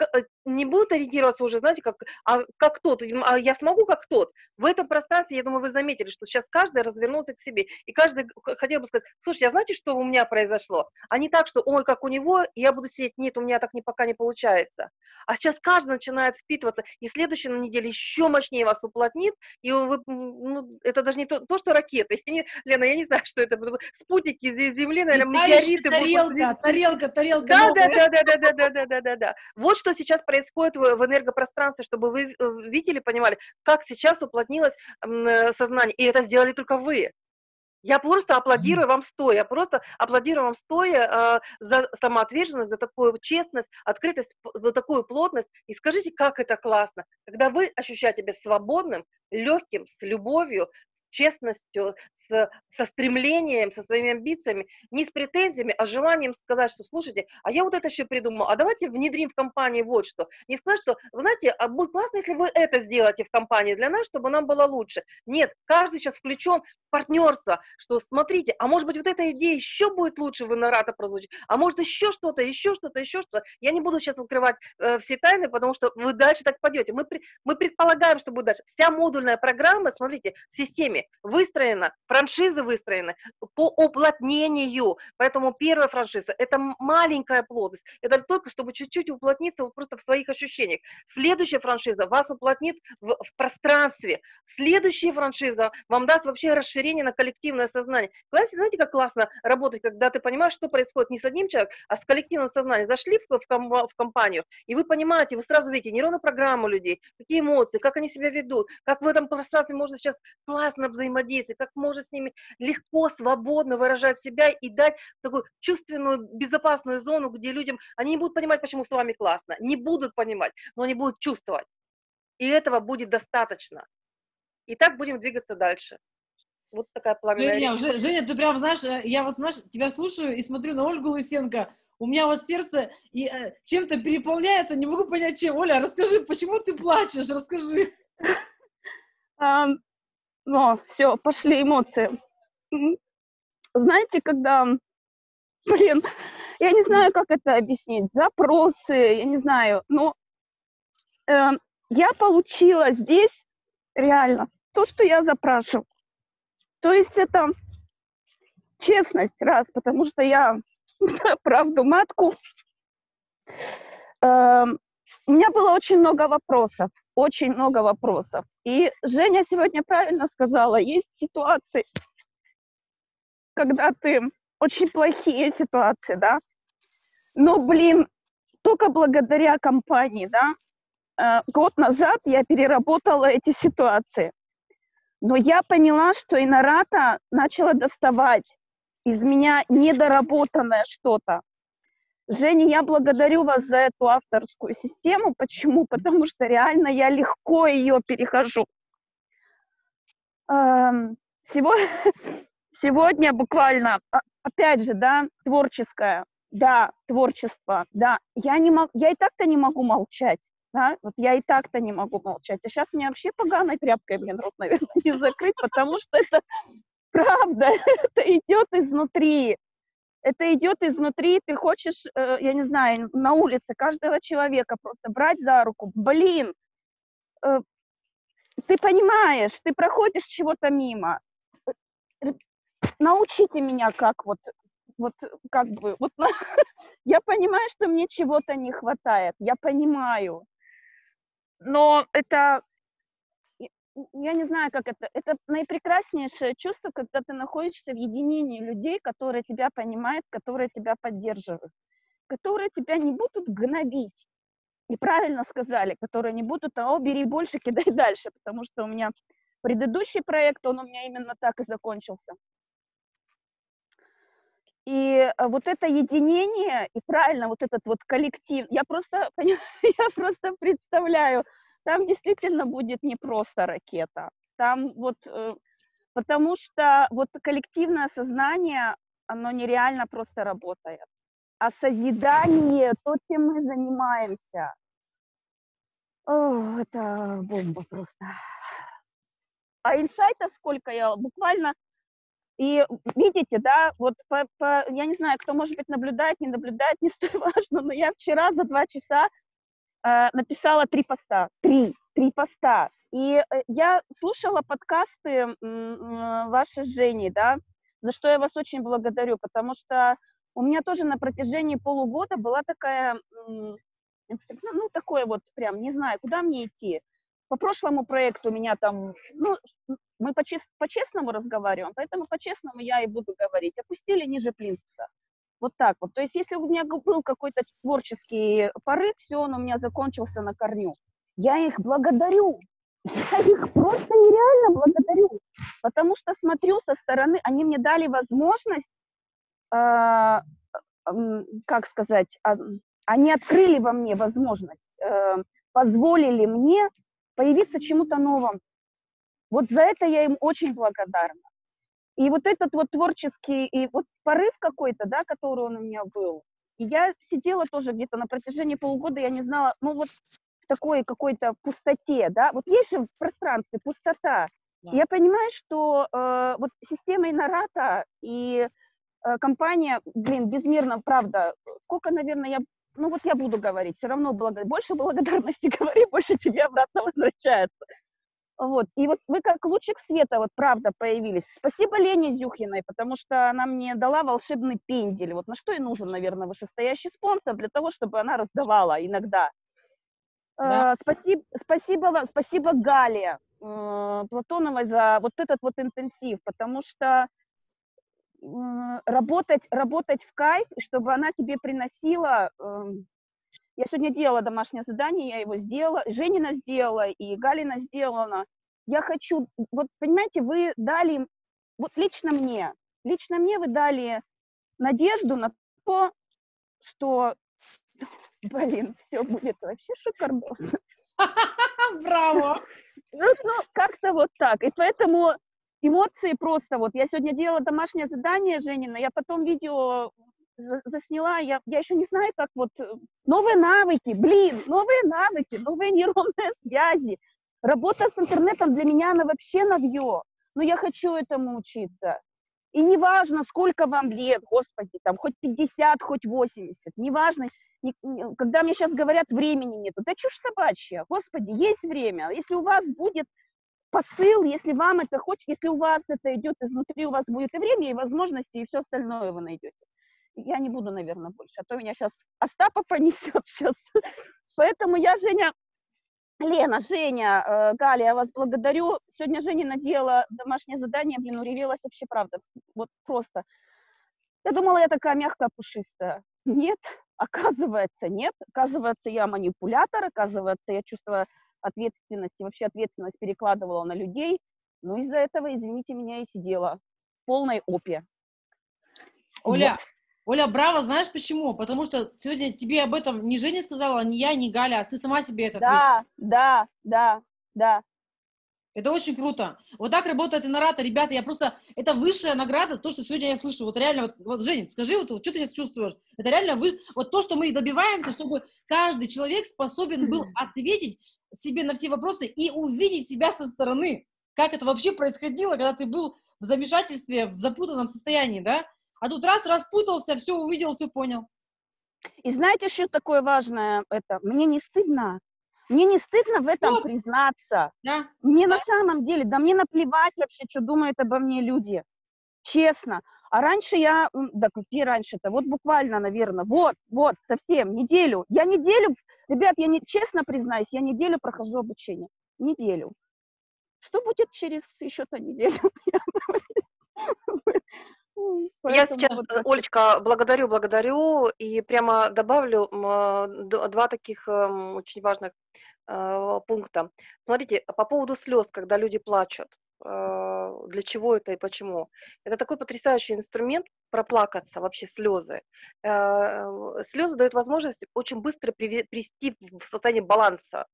не будет ориентироваться уже, знаете, как, а, как тот, а я смогу как тот, в этом пространстве, я думаю, вы заметили, что сейчас каждый развернулся к себе, и каждый хотел бы сказать, слушай, а знаете, что у меня произошло? А не так, что, ой, как у него, я буду сидеть, нет, у меня так не, пока не получается. А сейчас каждый начинает впитываться, и следующей неделе еще мощнее вас уплотнит, и вы, ну, это даже не то, то что ракеты, я не, Лена, я не знаю, что это, спутники Земли, наверное, метеориты. Тарелка, тарелка. Тарелка, да, да, да, да, да, да, да, да, да, да. Вот что сейчас происходит в энергопространстве, чтобы вы видели, понимали, как сейчас уплотнилось сознание. И это сделали только вы. Я просто аплодирую вам стоя, я просто аплодирую вам стоя э, за самоотверженность, за такую честность, открытость, за такую плотность. И скажите, как это классно, когда вы ощущаете себя свободным, легким, с любовью, честностью, с, со стремлением, со своими амбициями, не с претензиями, а желанием сказать, что, слушайте, а я вот это еще придумал, а давайте внедрим в компании вот что. Не сказать, что, вы знаете, а будет классно, если вы это сделаете в компании для нас, чтобы нам было лучше. Нет, каждый сейчас включен, партнерство, что смотрите, а может быть вот эта идея еще будет лучше в Инората прозвучит, а может еще что-то, еще что-то, еще что-то. Я не буду сейчас открывать э, все тайны, потому что вы дальше так пойдете. Мы, мы предполагаем, что будет дальше. Вся модульная программа, смотрите, в системе выстроена, франшизы выстроены по уплотнению, поэтому первая франшиза – это маленькая плотность, это только чтобы чуть-чуть уплотниться вот просто в своих ощущениях. Следующая франшиза вас уплотнит в, в пространстве, следующая франшиза вам даст вообще расширение на коллективное сознание. Знаете, знаете, как классно работать, когда ты понимаешь, что происходит не с одним человеком, а с коллективным сознанием. Зашли в, в, ком, в компанию, и вы понимаете, вы сразу видите нейронную программу людей, какие эмоции, как они себя ведут, как в этом пространстве можно сейчас классно взаимодействовать, как можно с ними легко, свободно выражать себя и дать такую чувственную, безопасную зону, где людям, они не будут понимать, почему с вами классно, не будут понимать, но они будут чувствовать. И этого будет достаточно. И так будем двигаться дальше. Вот такая пламенная речь. Женя, Женя, ты прям, знаешь, я вот, знаешь, тебя слушаю и смотрю на Ольгу Лысенко. У меня вот сердце и, э, чем-то переполняется, не могу понять, чем. Оля, расскажи, почему ты плачешь? Расскажи. Ну, все, пошли эмоции. Знаете, когда... Блин, я не знаю, как это объяснить. Запросы, я не знаю. Но э, я получила здесь реально то, что я запрашиваю. То есть это честность, раз, потому что я правду матку. Э, у меня было очень много вопросов, очень много вопросов. И Женя сегодня правильно сказала, есть ситуации, когда ты... Очень плохие ситуации, да. Но, блин, только благодаря компании, да, год назад я переработала эти ситуации. Но я поняла, что Инората начала доставать из меня недоработанное что-то. Женя, я благодарю вас за эту авторскую систему. Почему? Потому что реально я легко ее перехожу. Сегодня буквально... Опять же, да, творческое, да, творчество, да. Я, не мог, я и так-то не могу молчать, да, вот я и так-то не могу молчать. А сейчас мне вообще поганой тряпкой, блин, рот, наверное, не закрыть, потому что это правда, это идет изнутри. Это идет изнутри, ты хочешь, я не знаю, на улице каждого человека просто брать за руку, блин, ты понимаешь, ты проходишь чего-то мимо. Научите меня, как вот, вот как бы, вот, я понимаю, что мне чего-то не хватает, я понимаю, но это, я не знаю, как это, это наипрекраснейшее чувство, когда ты находишься в единении людей, которые тебя понимают, которые тебя поддерживают, которые тебя не будут гнобить, и правильно сказали, которые не будут, о, бери больше, кидай дальше, потому что у меня предыдущий проект, он у меня именно так и закончился. И вот это единение, и правильно, вот этот вот коллектив, я просто, я просто представляю, там действительно будет не просто ракета, там вот, потому что вот коллективное сознание, оно нереально просто работает, а созидание, то, чем мы занимаемся, о, это бомба просто. А инсайтов сколько я, буквально... И видите, да, вот, по, по, я не знаю, кто, может быть, наблюдает, не наблюдает, не столь важно, но я вчера за два часа э, написала три поста, три, три поста. И э, я слушала подкасты э, вашей Жени, да, за что я вас очень благодарю, потому что у меня тоже на протяжении полугода была такая, э, ну, такое вот прям, не знаю, куда мне идти. По прошлому проекту у меня там, ну, мы по-честному разговариваем, поэтому по-честному я и буду говорить. Опустили ниже плинтуса. Вот так вот. То есть если у меня был какой-то творческий порыв, все, он у меня закончился на корню. Я их благодарю. Я их просто нереально благодарю. Потому что смотрю со стороны, они мне дали возможность, э, э, как сказать, э, они открыли во мне возможность, э, позволили мне появиться чему-то новому. Вот за это я им очень благодарна. И вот этот вот творческий, и вот порыв какой-то, да, который он у меня был, и я сидела тоже где-то на протяжении полугода, я не знала, ну вот в такой какой-то пустоте, да, вот есть же в пространстве пустота, Да. Я понимаю, что э, вот система Инората и э, компания, блин, безмерно, правда, сколько, наверное, я, ну вот я буду говорить, все равно благ... больше благодарности говори, больше тебе обратно возвращается. Вот, и вот вы как лучик света, вот правда, появились. Спасибо Лене Зюхиной, потому что она мне дала волшебный пендель. Вот на что и нужен, наверное, вышестоящий спонсор, для того, чтобы она раздавала иногда. Да. Э, спасибо, спасибо, спасибо Гале э, Платоновой за вот этот вот интенсив, потому что э, работать, работать в кайф, чтобы она тебе приносила... Э, Я сегодня делала домашнее задание, я его сделала, Женина сделала и Галина сделала. Я хочу, вот понимаете, вы дали, вот лично мне, лично мне вы дали надежду на то, что, блин, все будет вообще шикардосно. Браво! Ну, как-то вот так. И поэтому эмоции просто вот. Я сегодня делала домашнее задание Женина, я потом видео... засняла, я, я еще не знаю, как вот новые навыки, блин, новые навыки, новые нейронные связи. Работа с интернетом для меня, она вообще новье, но я хочу этому учиться. И неважно, сколько вам лет, господи, там, хоть пятьдесят, хоть восемьдесят, неважно, не, не, когда мне сейчас говорят, времени нету, да чушь собачья, господи, есть время, если у вас будет посыл, если вам это хочется, если у вас это идет изнутри, у вас будет и время, и возможности, и все остальное вы найдете. Я не буду, наверное, больше, а то меня сейчас Остапа понесет сейчас. Поэтому я, Женя, Лена, Женя, Галя, я вас благодарю. Сегодня Женя надела домашнее задание, блин, уревелась вообще, правда, вот просто. Я думала, я такая мягкая, пушистая. Нет, оказывается, нет. Оказывается, я манипулятор, оказывается, я чувство ответственности, вообще ответственность перекладывала на людей. Ну, из-за этого, извините меня, и сидела в полной опе. Оля. Вот. Оля, браво, знаешь почему? Потому что сегодня тебе об этом ни Женя сказала, ни я, ни Галя, а ты сама себе это ответила. Да, да, да, да. Это очень круто. Вот так работает Инората, ребята, я просто... Это высшая награда, то, что сегодня я слышу. Вот реально, вот, вот Женя, скажи, вот, что ты сейчас чувствуешь? Это реально вы... вот то, что мы и добиваемся, чтобы каждый человек способен был ответить себе на все вопросы и увидеть себя со стороны. Как это вообще происходило, когда ты был в замешательстве, в запутанном состоянии, да? А тут раз, распутался, все увидел, все понял. И знаете, что такое важное это? Мне не стыдно. Мне не стыдно в этом вот. Признаться. Да. Мне да. на самом деле, да мне наплевать вообще, что думают обо мне люди. Честно. А раньше я, да где раньше-то? Вот буквально, наверное, вот, вот, совсем, неделю. Я неделю, ребят, я не, честно признаюсь, я неделю прохожу обучение. Неделю. Что будет через еще-то неделю? Поэтому я сейчас, вот Олечка, благодарю, благодарю, и прямо добавлю два таких очень важных пункта. Смотрите, по поводу слез, когда люди плачут, для чего это и почему. Это такой потрясающий инструмент проплакаться, вообще слезы. Слезы дают возможность очень быстро привести в состояние баланса.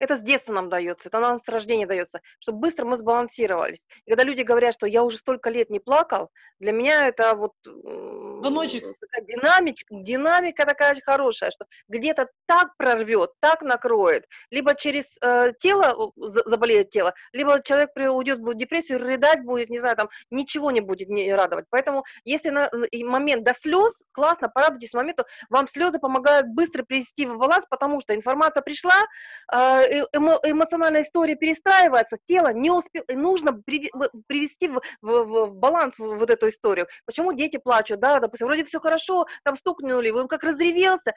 Это с детства нам дается, это нам с рождения дается, чтобы быстро мы сбалансировались. И когда люди говорят, что я уже столько лет не плакал, для меня это вот такая динамичка, динамика такая хорошая, что где-то так прорвет, так накроет, либо через э, тело заболеет тело, либо человек уйдет в депрессию, рыдать будет, не знаю, там ничего не будет не радовать. Поэтому если на момент до слез, классно, порадуйтесь моменту, вам слезы помогают быстро привести в баланс, потому что информация пришла, э, Эмо, эмоциональная история перестраивается, тело не успеет, нужно при, привести в, в, в баланс вот эту историю. Почему дети плачут, да, допустим, вроде все хорошо, там стукнули, он как разревелся,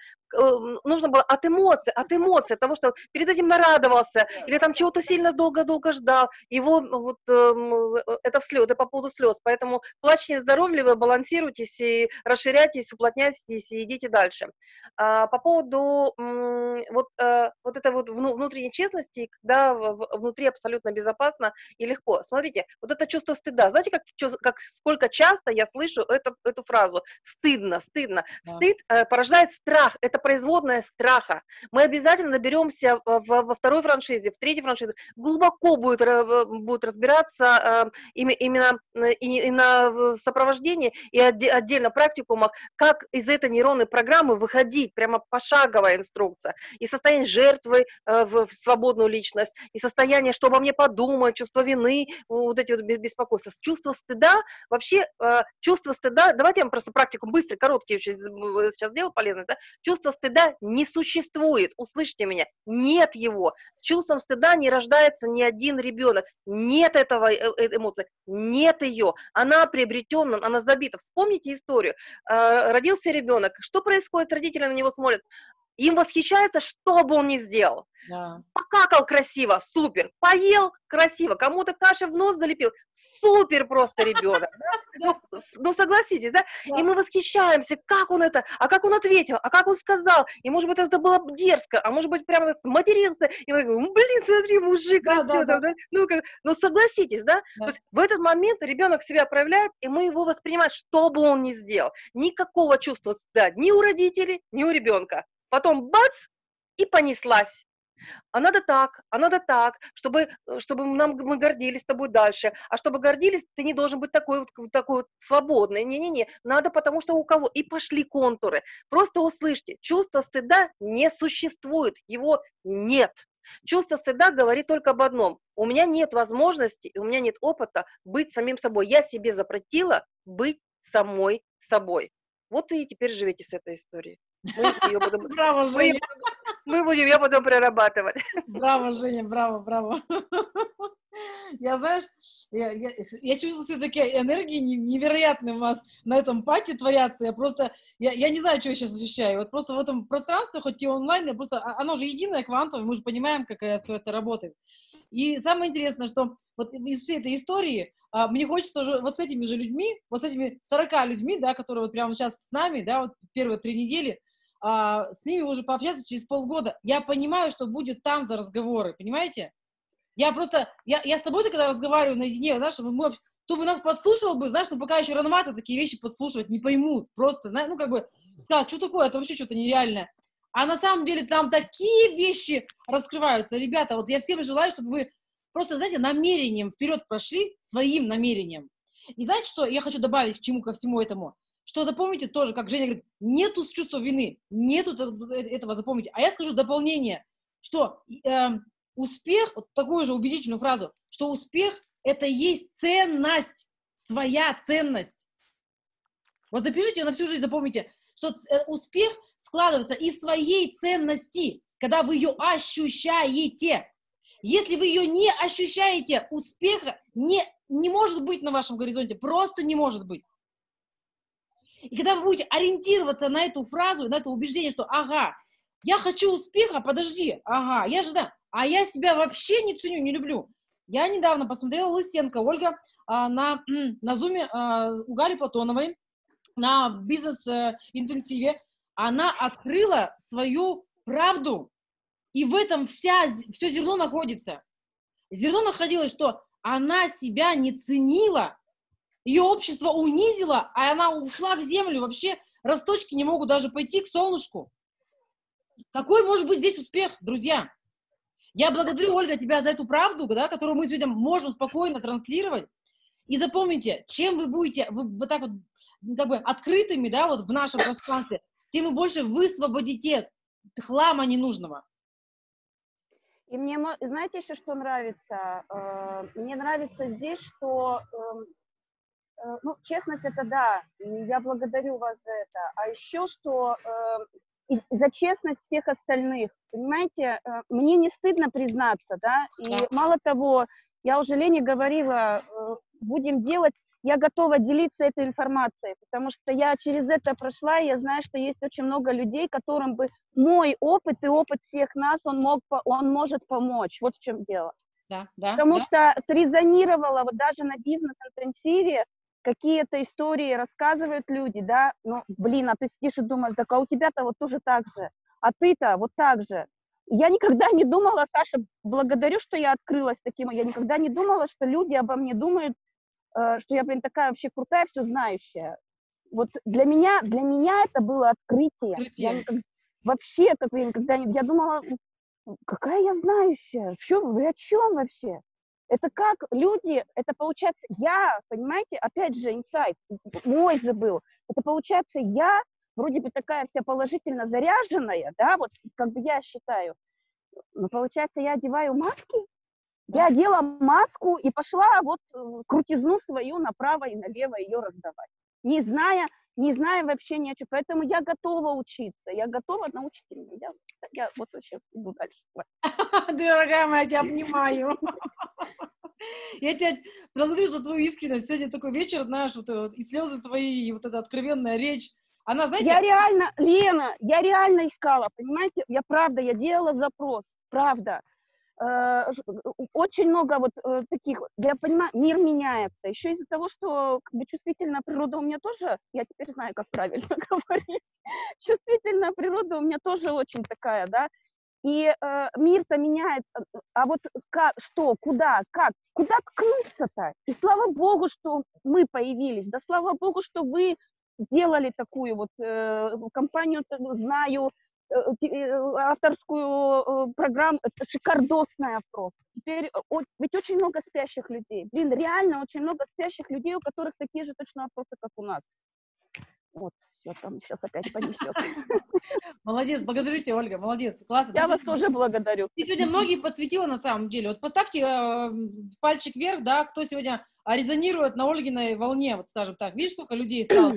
нужно было от эмоций, от эмоций, от того, что перед этим нарадовался, или там чего-то сильно долго-долго ждал, его вот, э, это, слез, это по поводу слез, поэтому плачьте здоровливо, балансируйтесь и расширяйтесь, уплотняйтесь и идите дальше. А, по поводу м, вот, э, вот это вот внутренней честности, когда внутри абсолютно безопасно и легко. Смотрите, вот это чувство стыда. Знаете, как, как, сколько часто я слышу это, эту фразу? Стыдно, стыдно. Да. Стыд э, порождает страх. Это производная страха. Мы обязательно наберемся во, во второй франшизе, в третьей франшизе. Глубоко будет, будет разбираться э, именно и, и на сопровождении, и отде, отдельно практикумах, как из этой нейронной программы выходить. Прямо пошаговая инструкция. И состояние жертвы э, в в свободную личность, и состояние, что обо мне подумают, чувство вины, вот эти вот беспокойства. Чувство стыда, вообще э, чувство стыда, давайте я вам просто практику быстро, короткий сейчас сделаю полезность, да? Чувство стыда не существует, услышьте меня, нет его. С чувством стыда не рождается ни один ребенок, нет этого эмоции, нет ее, она приобретена, она забита. Вспомните историю, э, родился ребенок, что происходит, родители на него смотрят, им восхищается, что бы он ни сделал. Да. Покакал красиво, супер. Поел красиво, кому-то каши в нос залепил, супер просто ребенок. Ну согласитесь, да? И мы восхищаемся, как он это, а как он ответил, а как он сказал. И может быть это было дерзко, а может быть прямо сматерился. И мы говорим, блин, смотри, мужик растет. Ну согласитесь, да? В этот момент ребенок себя проявляет, и мы его воспринимаем, что бы он ни сделал. Никакого чувства стыда ни у родителей, ни у ребенка. Потом бац, и понеслась. А надо так, а надо так, чтобы, чтобы нам, мы гордились тобой дальше. А чтобы гордились, ты не должен быть такой вот, такой вот свободный. Не-не-не, надо, потому что у кого... И пошли контуры. Просто услышьте, чувство стыда не существует, его нет. Чувство стыда говорит только об одном. У меня нет возможности, у меня нет опыта быть самим собой. Я себе запретила быть самой собой. Вот и теперь живете с этой историей. Мы ее будем... Браво, Женя. Мы будем ее потом прорабатывать. Браво, Женя, браво, браво. Я, знаешь, я, я, я чувствую все-таки энергии невероятные у вас на этом пати творятся. Я просто, я, я не знаю, что я сейчас ощущаю. Вот просто в этом пространстве, хоть и онлайн, я просто, оно же единое, квантовое, мы же понимаем, как все это работает. И самое интересное, что вот из всей этой истории а, мне хочется уже вот с этими же людьми, вот с этими сорока людьми, да, которые вот прямо сейчас с нами, да, вот первые три недели, а, с ними уже пообщаться через полгода. Я понимаю, что будет там за разговоры, понимаете? Я просто, я, я с тобой-то, когда разговариваю наедине, знаешь, чтобы мы, кто бы нас подслушал бы, знаешь, но пока еще рановато такие вещи подслушивать не поймут. Просто, ну, как бы, сказать, что такое, это вообще что-то нереальное. А на самом деле там такие вещи раскрываются. Ребята, вот я всем желаю, чтобы вы просто, знаете, намерением вперед прошли, своим намерением. И знаете, что я хочу добавить к чему, ко всему этому? Что запомните тоже, как Женя говорит, нету чувства вины, нету этого, запомните. А я скажу дополнение, что... Э, Успех, вот такую же убедительную фразу, что успех – это есть ценность, своя ценность. Вот запишите ее на всю жизнь, запомните, что успех складывается из своей ценности, когда вы ее ощущаете. Если вы ее не ощущаете, успеха не, не может быть на вашем горизонте, просто не может быть. И когда вы будете ориентироваться на эту фразу, на это убеждение, что «ага, я хочу успеха, подожди, ага, я же знаю». А я себя вообще не ценю, не люблю. Я недавно посмотрела Лысенко, Ольга, на, на зуме у Гали Платоновой, на бизнес-интенсиве. Она открыла свою правду. И в этом вся, все зерно находится. Зерно находилось, что она себя не ценила, ее общество унизило, а она ушла в землю. Вообще росточки не могут даже пойти к солнышку. Какой может быть здесь успех, друзья? Я благодарю, Ольга, тебя за эту правду, да, которую мы сегодня можем спокойно транслировать. И запомните, чем вы будете вы, вот так вот как бы открытыми, да, вот в нашем пространстве, тем вы больше высвободите хлама ненужного. И мне, знаете, еще что нравится? Мне нравится здесь, что, ну, честность, это да, я благодарю вас за это. А еще что... И за честность всех остальных, понимаете, мне не стыдно признаться, да, и мало того, я уже Лене говорила, будем делать, я готова делиться этой информацией, потому что я через это прошла, и я знаю, что есть очень много людей, которым бы мой опыт и опыт всех нас, он, мог, он может помочь, вот в чем дело. Да, да, потому да. что срезонировала вот даже на бизнес-интенсиве, какие-то истории рассказывают люди, да, ну, блин, а ты сидишь и думаешь, так, а у тебя-то вот тоже так же, а ты-то вот так же. Я никогда не думала, Саша, благодарю, что я открылась таким, я никогда не думала, что люди обо мне думают, э, что я, блин, такая вообще крутая, все знающая. Вот для меня, для меня это было открытие. открытие. Я никогда, вообще, как я никогда не... Я думала, какая я знающая, что, вы о чем вообще? Это как люди, это получается я, понимаете, опять же, инсайт, мой же был, это получается я, вроде бы такая вся положительно заряженная, да, вот как бы я считаю, ну, получается, я одеваю маски, я одела маску и пошла вот крутизну свою направо и налево ее раздавать, не зная, не зная вообще ни о чем. Поэтому я готова учиться, я готова на учителя. Я, я вот сейчас иду дальше. Дорогая моя, я тебя обнимаю. Я тебя благодарю за твою искренность. Сегодня такой вечер, знаешь, вот, и слезы твои, и вот эта откровенная речь. Она, знаете... Я реально, Лена, я реально искала, понимаете? Я правда, я делала запрос, правда. Очень много вот таких, я понимаю, мир меняется. Еще из-за того, что как бы, чувствительная природа у меня тоже, я теперь знаю, как правильно говорить, чувствительная природа у меня тоже очень такая, да. И э, мир-то меняется, а вот как, что, куда, как, куда ткнуться-то? И слава богу, что мы появились, да слава богу, что вы сделали такую вот э, компанию, знаю, авторскую программу, это шикардосная просто. Теперь о, ведь очень много спящих людей, блин, реально очень много спящих людей, у которых такие же точно вопросы, как у нас. Вот, все, там сейчас опять понесет. Молодец, благодарю тебя, Ольга, молодец, классно. Я вас тоже благодарю. Ты сегодня многих подсветила на самом деле. Вот поставьте э, пальчик вверх, да, кто сегодня резонирует на Ольгиной волне, вот скажем так. Видишь, сколько людей стало?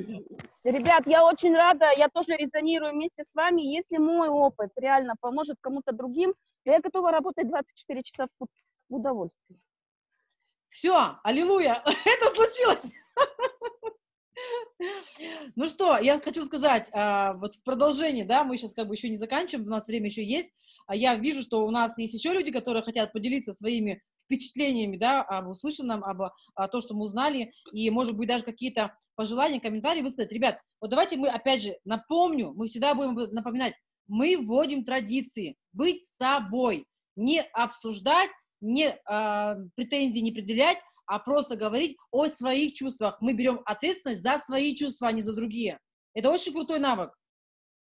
Ребят, я очень рада, я тоже резонирую вместе с вами. Если мой опыт реально поможет кому-то другим, то я готова работать двадцать четыре часа в удовольствии. Все, аллилуйя, это случилось! Ну что, я хочу сказать, вот в продолжении, да, мы сейчас как бы еще не заканчиваем, у нас время еще есть. Я вижу, что у нас есть еще люди, которые хотят поделиться своими впечатлениями, да, об услышанном, об, о том, что мы узнали, и, может быть, даже какие-то пожелания, комментарии высказать. Ребят, вот давайте мы, опять же, напомню, мы всегда будем напоминать, мы вводим традиции, быть собой, не обсуждать, не а, претензии не предъявлять, а просто говорить о своих чувствах. Мы берем ответственность за свои чувства, а не за другие. Это очень крутой навык.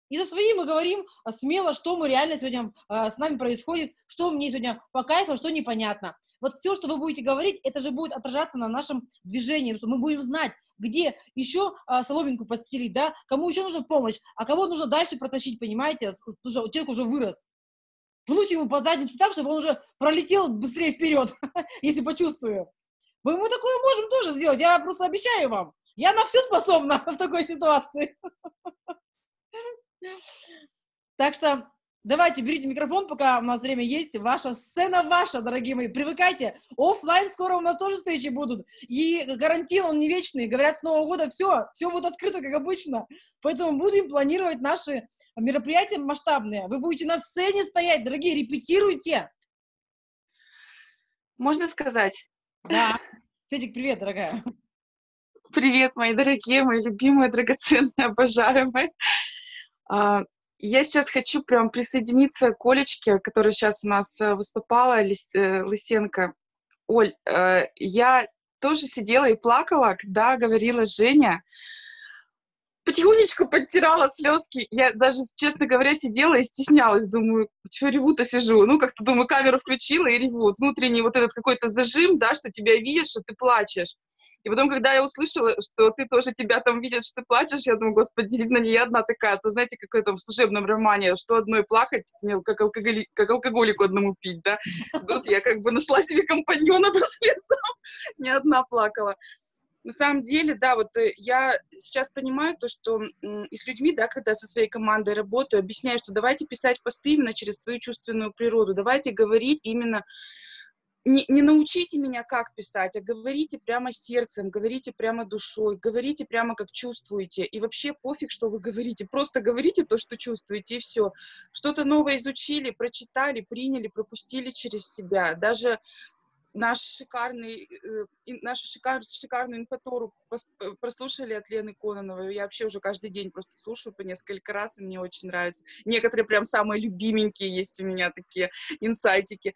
И за свои мы говорим смело, что мы реально сегодня э, с нами происходит, что мне сегодня по кайфу, что непонятно. Вот все, что вы будете говорить, это же будет отражаться на нашем движении, что мы будем знать, где еще э, соломинку подстелить, да, кому еще нужна помощь, а кого нужно дальше протащить, понимаете, потому что человек уже вырос. Пнуть ему под задницу так, чтобы он уже пролетел быстрее вперед, если почувствую. Мы такое можем тоже сделать, я просто обещаю вам. Я на все способна в такой ситуации. Так что давайте, берите микрофон, пока у нас время есть. Ваша сцена ваша, дорогие мои. Привыкайте. Оффлайн скоро у нас тоже встречи будут. И карантин, он не вечный. Говорят, с Нового года все, все будет открыто, как обычно. Поэтому будем планировать наши мероприятия масштабные. Вы будете на сцене стоять, дорогие, репетируйте. Можно сказать? Да. Светик, привет, дорогая. Привет, мои дорогие, мои любимые, драгоценные, обожаемые. Я сейчас хочу прям присоединиться к Олечке, которая сейчас у нас выступала, Лысенко. Оль, я тоже сидела и плакала, когда говорила Женя. Потихонечку подтирала слезки. Я даже, честно говоря, сидела и стеснялась. Думаю, что реву-то сижу? Ну, как-то, думаю, камеру включила и реву. Внутренний вот этот какой-то зажим, да, что тебя видят, что ты плачешь. И потом, когда я услышала, что ты тоже тебя там видят, что ты плачешь, я думаю, господи, видно, не я одна такая. То, знаете, как там в служебном романе, что одной плакать, как, алкоголи, как алкоголику одному пить, да. Тут я как бы нашла себе компаньона по слезам, не одна плакала. На самом деле, да, вот я сейчас понимаю то, что и с людьми, да, когда со своей командой работаю, объясняю, что давайте писать посты именно через свою чувственную природу, давайте говорить именно, не, не научите меня, как писать, а говорите прямо сердцем, говорите прямо душой, говорите прямо, как чувствуете, и вообще пофиг, что вы говорите, просто говорите то, что чувствуете, и все. Что-то новое изучили, прочитали, приняли, пропустили через себя, даже... Наш шикарный, нашу шикар, шикарную инфотору прослушали от Лены Кононовой. Я вообще уже каждый день просто слушаю по несколько раз, и мне очень нравится. Некоторые прям самые любименькие есть у меня такие инсайтики.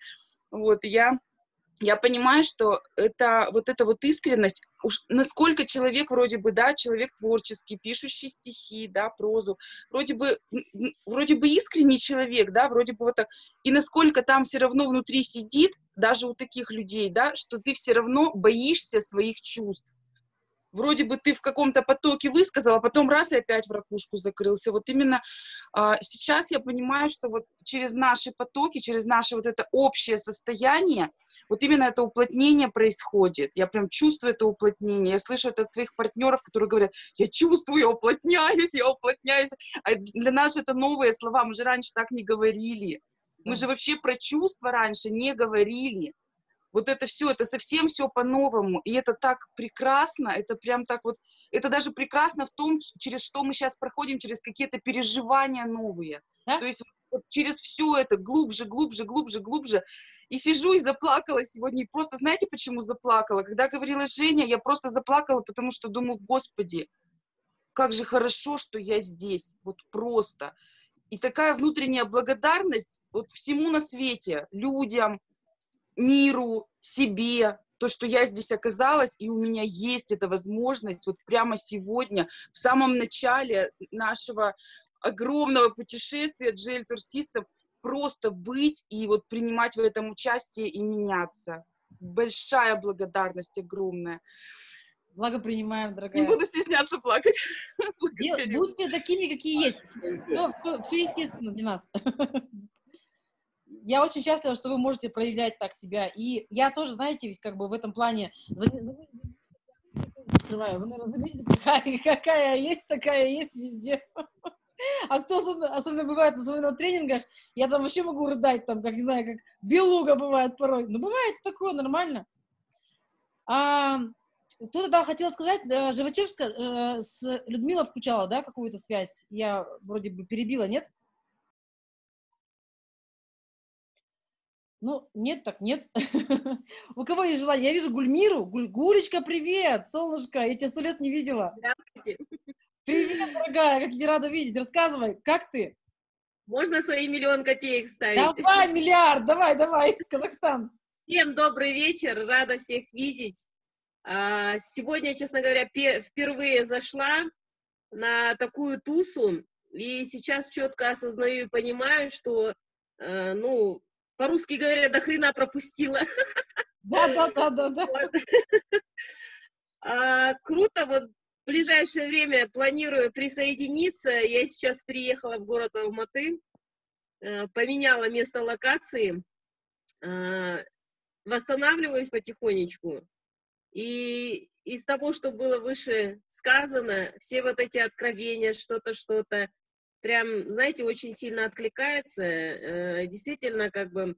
Вот, я... Я понимаю, что это вот эта вот искренность, уж насколько человек вроде бы, да, человек творческий, пишущий стихи, да, прозу, вроде бы, вроде бы искренний человек, да, вроде бы вот так, и насколько там все равно внутри сидит, даже у таких людей, да, что ты все равно боишься своих чувств. вроде бы ты в каком-то потоке высказал, а потом раз и опять в ракушку закрылся. Вот именно а, сейчас я понимаю, что вот через наши потоки, через наше вот это общее состояние, вот именно это уплотнение происходит. Я прям чувствую это уплотнение. Я слышу это от своих партнеров, которые говорят, я чувствую, я уплотняюсь, я уплотняюсь. А для нас это новые слова, мы же раньше так не говорили. Мы же вообще про чувства раньше не говорили. Вот это все, это совсем все по-новому, и это так прекрасно, это прям так вот, это даже прекрасно в том, через что мы сейчас проходим, через какие-то переживания новые. Да? То есть вот через все это глубже, глубже, глубже, глубже. И сижу и заплакала сегодня, и просто знаете, почему заплакала? Когда говорила Женя, я просто заплакала, потому что думаю, Господи, как же хорошо, что я здесь, вот просто. И такая внутренняя благодарность вот всему на свете, людям, миру, себе, то, что я здесь оказалась, и у меня есть эта возможность вот прямо сегодня, в самом начале нашего огромного путешествия джи эл тор System, просто быть и вот принимать в этом участие и меняться. Большая благодарность, огромная. Благо принимаем, дорогая. Не буду стесняться плакать. Дел, будьте такими, какие есть. Все, все, все естественно для нас. Я очень счастлива, что вы можете проявлять так себя. И я тоже, знаете, ведь как бы в этом плане... Скрываю, вы, наверное, заметили, какая, какая есть, такая есть везде. А кто особенно, особенно бывает, особенно на тренингах, я там вообще могу рыдать, там, как, не знаю, как белуга бывает порой. Ну, бывает такое, нормально. А, кто-то, да, хотел сказать, Живачевская с Людмилой включала, да, какую-то связь? Я вроде бы перебила, нет? Ну, нет, так нет. У кого есть желание? Я вижу Гульмиру. Гуль, Гулечка, привет, солнышко. Я тебя сто лет не видела. Здравствуйте. Привет, дорогая, как я рада видеть. Рассказывай, как ты? Можно свои миллион копеек ставить? Давай, миллиард, давай, давай, Казахстан. Всем добрый вечер, рада всех видеть. Сегодня, честно говоря, впервые зашла на такую тусу, и сейчас четко осознаю и понимаю, что, ну, по-русски говоря, до хрена пропустила. Да-да-да-да. Вот. А, круто, вот в ближайшее время планирую присоединиться. Я сейчас приехала в город Алматы, поменяла место локации, восстанавливаюсь потихонечку. И из того, что было выше сказано, все вот эти откровения, что-то, что-то, прям, знаете, очень сильно откликается, действительно, как бы,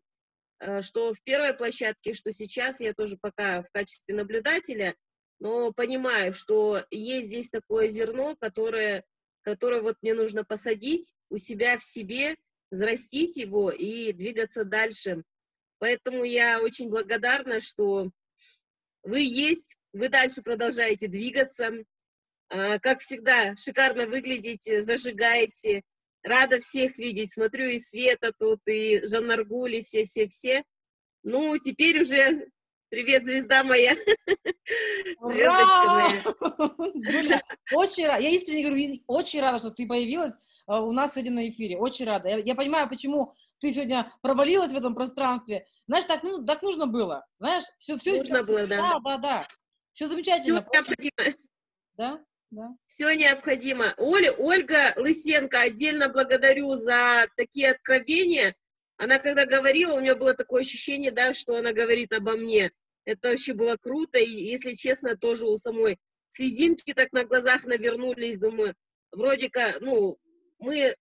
что в первой площадке, что сейчас, я тоже пока в качестве наблюдателя, но понимаю, что есть здесь такое зерно, которое, которое вот мне нужно посадить у себя в себе, взрастить его и двигаться дальше. Поэтому я очень благодарна, что вы есть, вы дальше продолжаете двигаться. Как всегда, шикарно выглядите, зажигаете. Рада всех видеть. Смотрю, и Света тут, и Жанаргуль, и все-все-все. Ну, теперь уже... Привет, звезда моя. Ура! Звездочка моя. Очень рада. Я искренне говорю, очень рада, что ты появилась у нас сегодня на эфире. Очень рада. Я, я понимаю, почему ты сегодня провалилась в этом пространстве. Знаешь, так, ну, так нужно было. Знаешь, все... все нужно сейчас... было, да. Да, да, да. Все замечательно. Все необходимо. Да? Да. Все необходимо. Оля, Ольга Лысенко, отдельно благодарю за такие откровения. Она когда говорила, у меня было такое ощущение, да, что она говорит обо мне. Это вообще было круто, и, если честно, тоже у самой слезинки так на глазах навернулись, думаю, вроде как, ну, мы,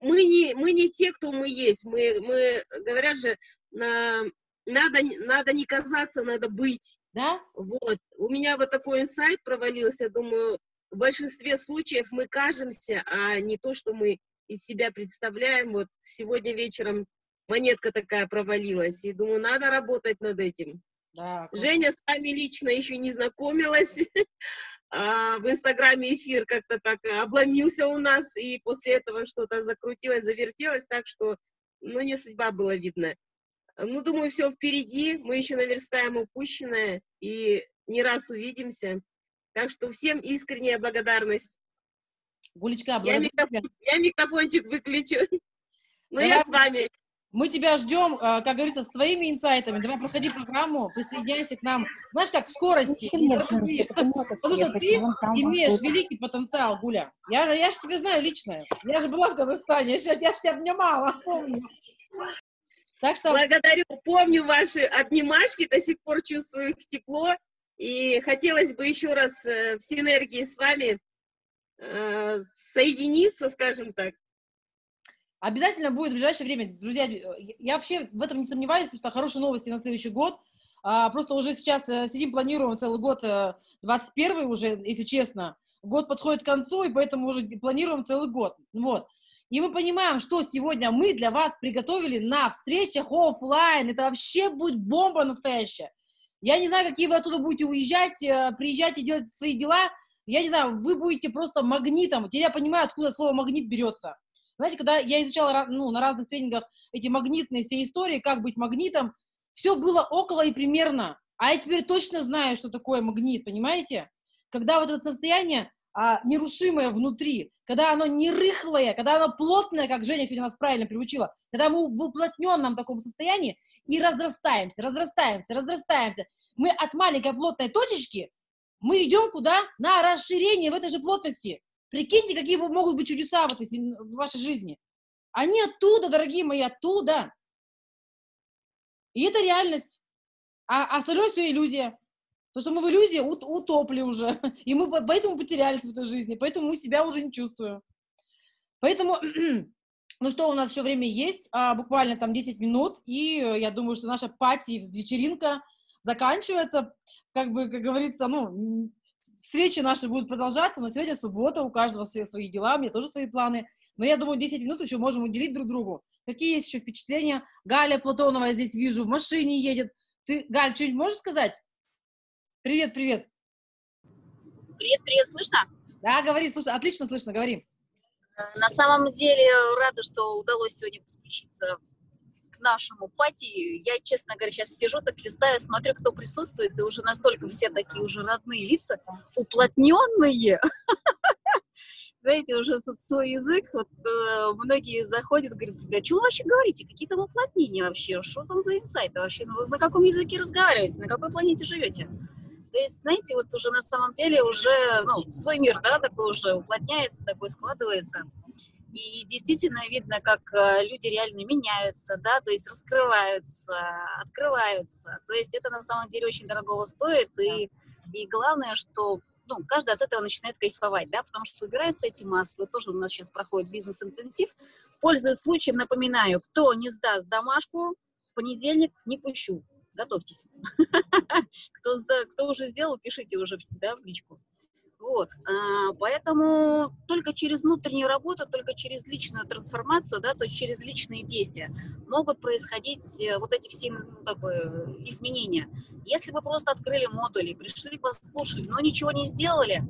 мы, не, мы не те, кто мы есть, мы, мы говорят же, на, надо, надо не казаться, надо быть. Да? Вот. У меня вот такой инсайт провалился, думаю, в большинстве случаев мы кажемся, а не то, что мы из себя представляем. Вот сегодня вечером монетка такая провалилась, и думаю, надо работать над этим. Да, Женя с вами лично еще не знакомилась, а в Инстаграме эфир как-то так обломился у нас, и после этого что-то закрутилось, завертелось, так что, ну, не судьба была видна. Ну, думаю, все впереди, мы еще наверстаем упущенное, и не раз увидимся. Так что всем искренняя благодарность. Гулечка, я, микрофон, я микрофончик выключу, но да, я с вами. Мы тебя ждем, как говорится, с твоими инсайтами. Давай, проходи программу, присоединяйся к нам. Знаешь, как в скорости. Потому что ты имеешь великий потенциал, Гуля. Я, я же тебя знаю лично. Я же была в Казахстане. Я, я же тебя обнимала, помню. Так что... Благодарю. Помню ваши обнимашки. До сих пор чувствую их тепло. И хотелось бы еще раз в синергии с вами соединиться, скажем так. Обязательно будет в ближайшее время, друзья, я вообще в этом не сомневаюсь, потому что хорошие новости на следующий год, а, просто уже сейчас сидим, планируем целый год, двадцать первый уже, если честно, год подходит к концу, и поэтому уже планируем целый год, вот. И мы понимаем, что сегодня мы для вас приготовили на встречах офлайн, это вообще будет бомба настоящая. Я не знаю, какие вы оттуда будете уезжать, приезжать и делать свои дела, я не знаю, вы будете просто магнитом, теперь я понимаю, откуда слово «магнит» берется. Знаете, когда я изучала, ну, на разных тренингах эти магнитные все истории, как быть магнитом, все было около и примерно. А я теперь точно знаю, что такое магнит, понимаете? Когда вот это состояние а, нерушимое внутри, когда оно не рыхлое, когда оно плотное, как Женя сегодня нас правильно приучила, когда мы в уплотненном таком состоянии и разрастаемся, разрастаемся, разрастаемся. Мы от маленькой плотной точечки, мы идем куда? На расширение в этой же плотности. Прикиньте, какие могут быть чудеса в, этой, в вашей жизни. Они оттуда, дорогие мои, оттуда. И это реальность. А остальное все иллюзия. Потому что мы в иллюзии утопли уже. И мы поэтому потерялись в этой жизни. Поэтому мы себя уже не чувствуем. Поэтому, ну что, у нас еще время есть. А, буквально там десять минут. И я думаю, что наша пати-вечеринка заканчивается. Как бы, как говорится, ну... Встречи наши будут продолжаться, но сегодня суббота, у каждого свои, свои дела, у меня тоже свои планы. Но я думаю, десять минут еще можем уделить друг другу. Какие есть еще впечатления? Галя Платонова, я здесь вижу, в машине едет. Ты, Галь, что-нибудь можешь сказать? Привет, привет. Привет, привет, слышно? Да, говори, слышно, отлично слышно, говори. На самом деле рада, что удалось сегодня подключиться к нашему пати. Я, честно говоря, сейчас сижу, так листаю, смотрю, кто присутствует, и уже настолько все такие уже родные лица, уплотненные. Знаете, уже свой язык, вот многие заходят, говорят, да что вы вообще говорите, какие там уплотнения вообще, что там за инсайты вообще, на каком языке разговариваете, на какой планете живете? То есть, знаете, вот уже на самом деле уже, ну, свой мир, да, такой уже уплотняется, такой складывается. И действительно видно, как люди реально меняются, да, то есть раскрываются, открываются. То есть это на самом деле очень дорого стоит. И, и главное, что ну, каждый от этого начинает кайфовать, да, потому что убираются эти маски. Вот тоже у нас сейчас проходит бизнес-интенсив. Пользуясь случаем, напоминаю, кто не сдаст домашку, в понедельник не пущу. Готовьтесь. Кто уже сделал, пишите уже в личку. Вот, поэтому только через внутреннюю работу, только через личную трансформацию, да, то есть через личные действия могут происходить вот эти все, ну, как бы, изменения. Если вы просто открыли модули, пришли, послушали, но ничего не сделали,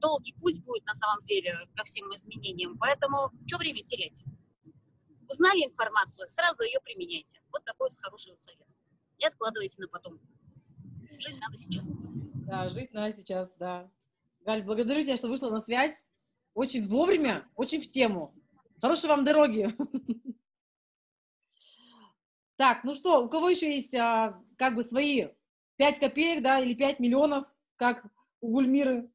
долгий путь будет на самом деле ко всем изменениям, поэтому что время терять? Узнали информацию, сразу ее применяйте. Вот такой вот хороший совет. Не откладывайте на потом. Жить надо сейчас. Да, жить надо сейчас, да. Галь, благодарю тебя, что вышла на связь. Очень вовремя, очень в тему. Хорошей вам дороги. Так, ну что, у кого еще есть как бы свои пять копеек, да, или пять миллионов, как у Гульмиры?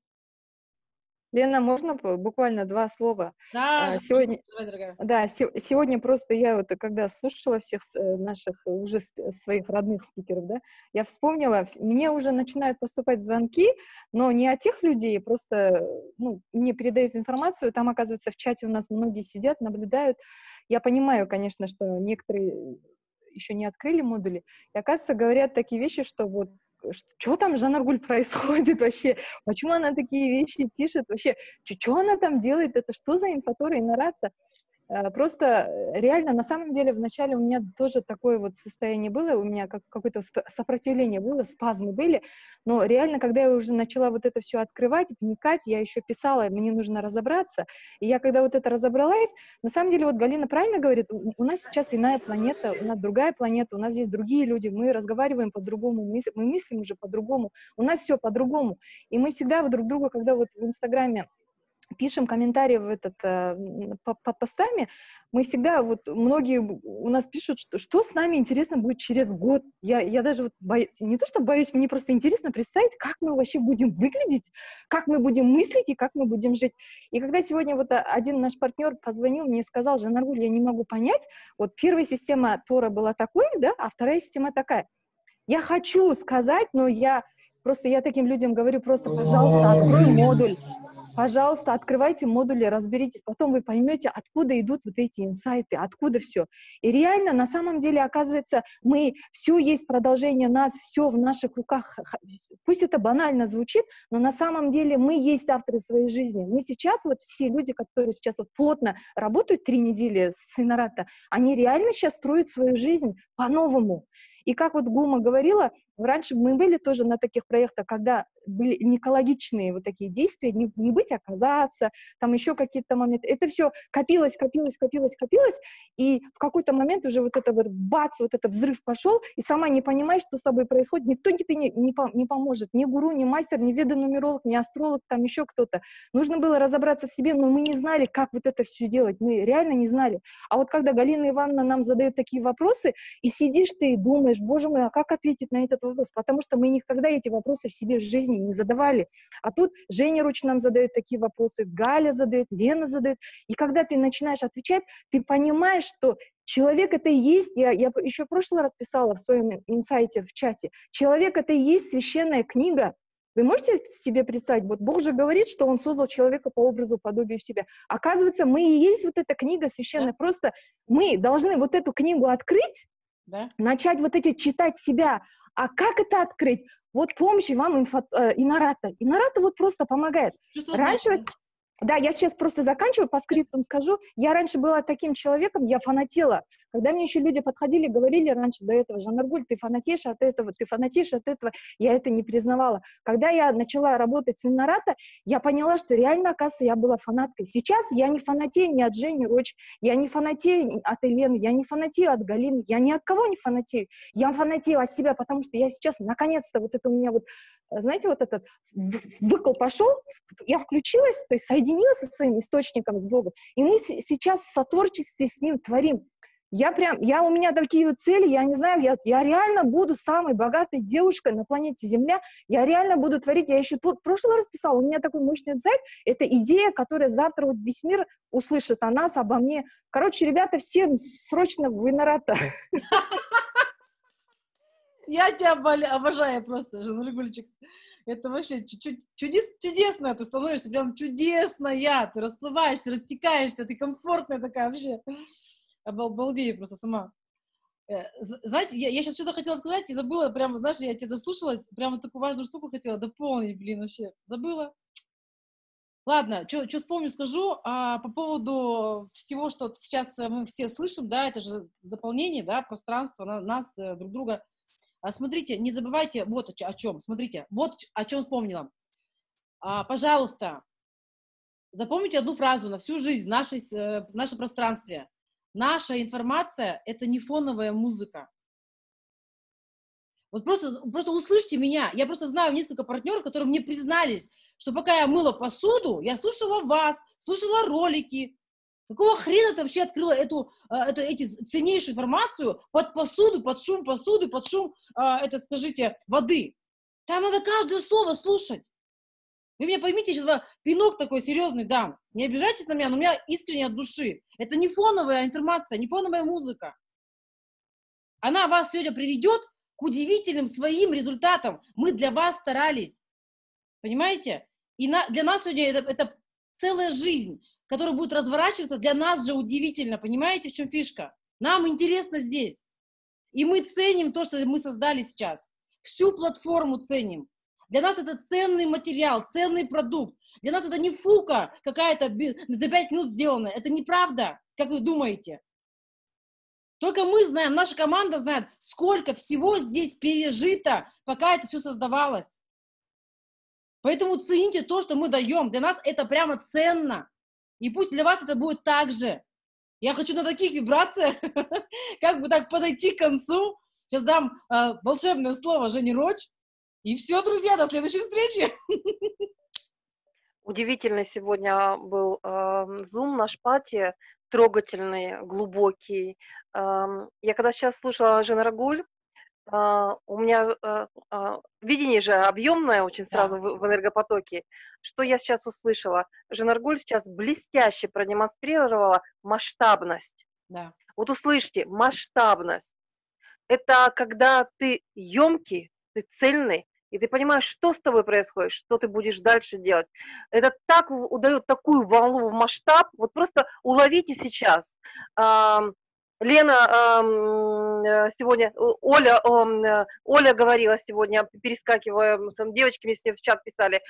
Лена, можно буквально два слова? Да, сегодня, давай, да, сегодня просто я вот, когда слушала всех наших уже своих родных спикеров, да, я вспомнила, мне уже начинают поступать звонки, но не от тех людей, просто, ну, мне передают информацию, там, оказывается, в чате у нас многие сидят, наблюдают. Я понимаю, конечно, что некоторые еще не открыли модули, и, оказывается, говорят такие вещи, что вот, что там Жанаргуль происходит вообще? Почему она такие вещи пишет? Вообще, что она там делает? Это что за инфотора Инората? Просто реально, на самом деле, вначале у меня тоже такое вот состояние было, у меня как, какое-то сопротивление было, спазмы были, но реально, когда я уже начала вот это все открывать, вникать, я еще писала, мне нужно разобраться, и я когда вот это разобралась, на самом деле, вот Галина правильно говорит, у, у нас сейчас иная планета, у нас другая планета, у нас здесь другие люди, мы разговариваем по-другому, мы, мы мыслим уже по-другому, у нас все по-другому, и мы всегда вот друг друга, когда вот в Инстаграме пишем комментарии в этот, под постами, мы всегда, вот многие у нас пишут, что, что с нами интересно будет через год. Я, я даже вот боюсь, не то что боюсь, мне просто интересно представить, как мы вообще будем выглядеть, как мы будем мыслить и как мы будем жить. И когда сегодня вот один наш партнер позвонил мне и сказал: Жанаргуль, я не могу понять, вот первая система Тора была такой, да, а вторая система такая. Я хочу сказать, но я просто, я таким людям говорю, просто, пожалуйста, открой модуль. Пожалуйста, открывайте модули, разберитесь, потом вы поймете, откуда идут вот эти инсайты, откуда все. И реально, на самом деле, оказывается, мы, все есть продолжение нас, все в наших руках. Пусть это банально звучит, но на самом деле мы есть авторы своей жизни. Мы сейчас, вот все люди, которые сейчас вот плотно работают три недели с Инората, они реально сейчас строят свою жизнь по-новому. И как вот Гума говорила, раньше мы были тоже на таких проектах, когда были неэкологичные вот такие действия, не, не быть, а казаться, там еще какие-то моменты. Это все копилось, копилось, копилось, копилось, и в какой-то момент уже вот это вот бац, вот этот взрыв пошел, и сама не понимаешь, что с тобой происходит, никто тебе не, не, не поможет, ни гуру, ни мастер, ни веданумеролог, ни астролог, там еще кто-то. Нужно было разобраться с себе, но мы не знали, как вот это все делать, мы реально не знали. А вот когда Галина Ивановна нам задает такие вопросы, и сидишь ты и думаешь: боже мой, а как ответить на этот вопрос? Потому что мы никогда эти вопросы в себе в жизни не задавали. А тут Женя Роч нам задает такие вопросы, Галя задает, Лена задает. И когда ты начинаешь отвечать, ты понимаешь, что человек — это и есть, я, я еще в прошлый раз писала в своем инсайте, в чате, человек — это и есть священная книга. Вы можете себе представить, вот Бог же говорит, что Он создал человека по образу, подобию себя. Оказывается, мы и есть вот эта книга священная. Да. Просто мы должны вот эту книгу открыть, да? Начать вот эти читать себя. А как это открыть? Вот помощь вам инфо, э, Инората. Инората вот просто помогает. Что раньше, вот, да, я сейчас просто заканчиваю, по скриптам скажу. Я раньше была таким человеком, я фанатела. Когда мне еще люди подходили, говорили раньше до этого: Жанаргуль, ты фанатеешь от этого, ты фанатеешь от этого. Я это не признавала. Когда я начала работать с Инората, я поняла, что реально, оказывается, я была фанаткой. Сейчас я не фанатею ни от Жени Роч, я не фанатею от Елены, я не фанатею от Галины, я ни от кого не фанатею. Я фанатею от себя, потому что я сейчас, наконец-то, вот это у меня вот, знаете, вот этот выкол пошел, я включилась, то есть соединилась со своим источником, с Богом. И мы сейчас в сотворчестве с Ним творим. Я прям, я, у меня такие вот цели, я не знаю, я, я реально буду самой богатой девушкой на планете Земля, я реально буду творить, я еще в прошлый раз писала, у меня такой мощный цель, это идея, которая завтра вот весь мир услышит о нас, обо мне. Короче, ребята, все срочно в Инората. Я тебя обожаю просто, Жанаргульчик. Это вообще чудесная ты становишься, прям чудесная, ты расплываешься, растекаешься, ты комфортная такая вообще. Обалдею просто сама. Знаете, я, я сейчас что-то хотела сказать и забыла, прямо, знаешь, я тебя дослушалась, прямо такую важную штуку хотела дополнить, блин, вообще, забыла. Ладно, что вспомню, скажу. А, по поводу всего, что сейчас мы все слышим, да, это же заполнение, да, пространства на, нас, друг друга. А, смотрите, не забывайте вот о, о чем, смотрите, вот о чем вспомнила. А, пожалуйста, запомните одну фразу на всю жизнь в, нашей, в нашем пространстве. Наша информация — это не фоновая музыка. Вот просто, просто услышьте меня. Я просто знаю несколько партнеров, которые мне признались, что пока я мыла посуду, я слушала вас, слушала ролики. Какого хрена ты вообще открыла эту, эту эти, ценнейшую информацию под посуду, под шум посуды, под шум, это, скажите, воды? Там надо каждое слово слушать. Вы меня поймите, я сейчас пинок такой серьезный дам. Не обижайтесь на меня, но у меня искренне от души. Это не фоновая информация, не фоновая музыка. Она вас сегодня приведет к удивительным своим результатам. Мы для вас старались. Понимаете? И на, для нас сегодня это, это целая жизнь, которая будет разворачиваться. Для нас же удивительно. Понимаете, в чем фишка? Нам интересно здесь. И мы ценим то, что мы создали сейчас. Всю платформу ценим. Для нас это ценный материал, ценный продукт. Для нас это не фука какая-то за пять минут сделанная. Это неправда, как вы думаете. Только мы знаем, наша команда знает, сколько всего здесь пережито, пока это все создавалось. Поэтому цените то, что мы даем. Для нас это прямо ценно. И пусть для вас это будет так же. Я хочу на таких вибрациях как бы так подойти к концу. Сейчас дам волшебное слово Жене Роч. И все, друзья, до следующей встречи! Удивительный сегодня был зум э, наш пати, трогательный, глубокий. Э, я когда сейчас слушала Жанаргуль, э, у меня э, э, видение же объемное очень сразу да. в, в энергопотоке. Что я сейчас услышала? Жанаргуль сейчас блестяще продемонстрировала масштабность. Да. Вот услышьте, масштабность. Это когда ты емкий, ты цельный, и ты понимаешь, что с тобой происходит, что ты будешь дальше делать. Это так удает такую волну в масштаб. Вот просто уловите сейчас. Лена сегодня, Оля, Оля говорила сегодня, перескакивая, девочки мне с ней в чат писали,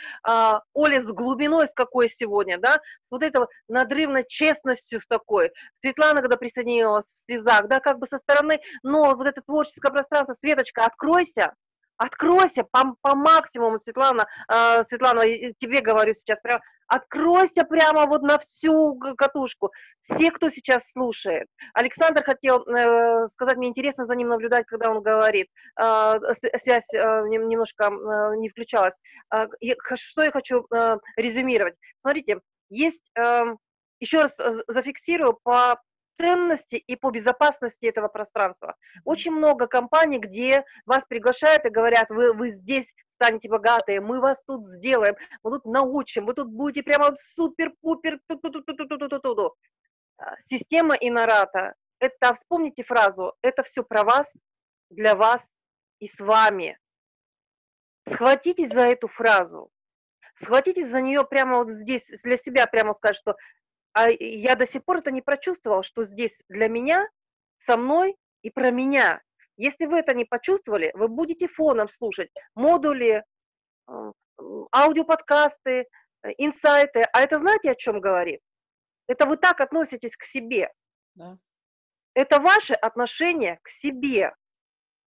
Оля с глубиной, с какой сегодня, да, с вот этого надрывной честностью с такой. Светлана, когда присоединилась в слезах, да, как бы со стороны, но вот это творческое пространство, Светочка, откройся. Откройся по, по максимуму, Светлана, э, Светлана, тебе говорю сейчас, прям, откройся прямо вот на всю катушку. Все, кто сейчас слушает. Александр хотел э, сказать, мне интересно за ним наблюдать, когда он говорит. Э, связь э, немножко э, не включалась. Э, что я хочу э, резюмировать? Смотрите, есть, э, еще раз зафиксирую, по ценности и по безопасности этого пространства. Очень много компаний, где вас приглашают и говорят, вы, вы здесь станете богатые, мы вас тут сделаем, мы тут научим, вы тут будете прямо супер-пупер. Система Инората, это, вспомните фразу, это все про вас, для вас и с вами. Схватитесь за эту фразу, схватитесь за нее прямо вот здесь, для себя прямо сказать, что а я до сих пор это не прочувствовала, что здесь для меня, со мной и про меня. Если вы это не почувствовали, вы будете фоном слушать модули, аудиоподкасты, инсайты. А это знаете, о чем говорит? Это вы так относитесь к себе. Да. Это ваше отношение к себе.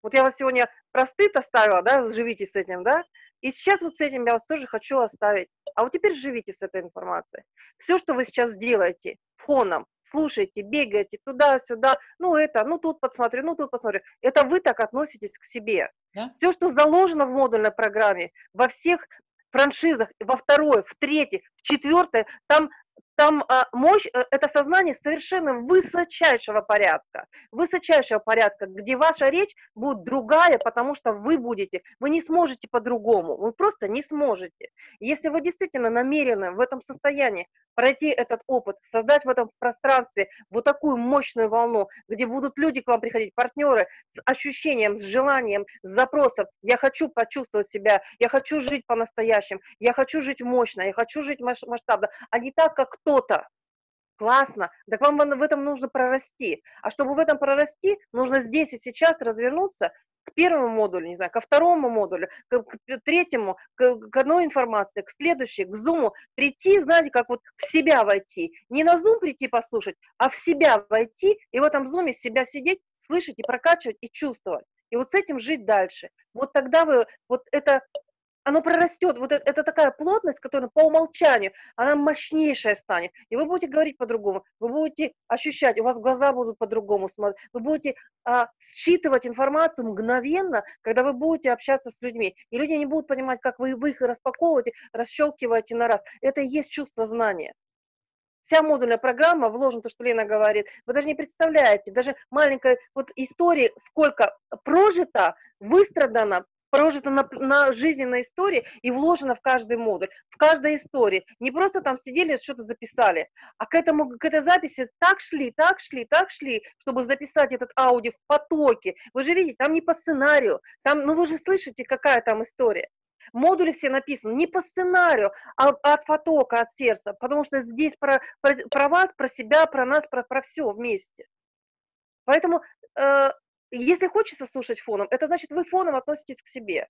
Вот я вас сегодня простыд оставила, да, живите с этим, да? И сейчас вот с этим я вас тоже хочу оставить. А вот теперь живите с этой информацией. Все, что вы сейчас делаете фоном, слушаете, бегаете туда-сюда, ну это, ну тут подсмотрю, ну тут посмотрю, это вы так относитесь к себе. Да? Все, что заложено в модульной программе, во всех франшизах, во второй, в третьей, в четвертой, там, там а, мощь, а, это сознание совершенно высочайшего порядка, высочайшего порядка, где ваша речь будет другая, потому что вы будете, вы не сможете по-другому, вы просто не сможете. Если вы действительно намерены в этом состоянии пройти этот опыт, создать в этом пространстве вот такую мощную волну, где будут люди к вам приходить, партнеры с ощущением, с желанием, с запросом, я хочу почувствовать себя, я хочу жить по-настоящему, я хочу жить мощно, я хочу жить масштабно, а не так, как кто-то. Классно, так вам в этом нужно прорасти. А чтобы в этом прорасти, нужно здесь и сейчас развернуться к первому модулю, не знаю, ко второму модулю, к, к третьему, к, к одной информации, к следующей, к зуму. Прийти, знаете, как вот в себя войти. Не на зум прийти послушать, а в себя войти и в этом зуме себя сидеть, слышать и прокачивать, и чувствовать. И вот с этим жить дальше. Вот тогда вы, вот это... Оно прорастет, вот это, это такая плотность, которая по умолчанию, она мощнейшая станет. И вы будете говорить по-другому, вы будете ощущать, у вас глаза будут по-другому смотреть, вы будете а, считывать информацию мгновенно, когда вы будете общаться с людьми. И люди не будут понимать, как вы, вы их распаковываете, расщелкиваете на раз. Это и есть чувство знания. Вся модульная программа, вложена то, что Лена говорит, вы даже не представляете, даже маленькой вот истории, сколько прожито, выстрадано, прожито на, на жизненной истории и вложено в каждый модуль, в каждой истории. Не просто там сидели, что-то записали, а к, этому, к этой записи так шли, так шли, так шли, чтобы записать этот аудио в потоке. Вы же видите, там не по сценарию, там, ну вы же слышите, какая там история. Модули все написаны не по сценарию, а от потока, от сердца, потому что здесь про, про, про вас, про себя, про нас, про, про все вместе. Поэтому... Э, Если хочется слушать фоном, это значит, вы фоном относитесь к себе.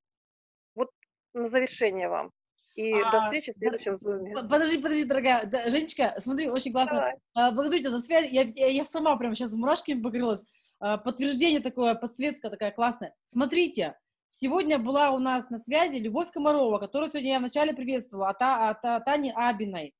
Вот на завершение вам. И а, до встречи в следующем зуме. Подожди, подожди, дорогая. Да, Женечка, смотри, очень классно. А, благодарю тебя за связь. Я, я, я сама прям сейчас мурашками покрылась. А, подтверждение такое, подсветка такая классная. Смотрите, сегодня была у нас на связи Любовь Комарова, которую сегодня я вначале приветствовала, а та, а та, Тани Абиной.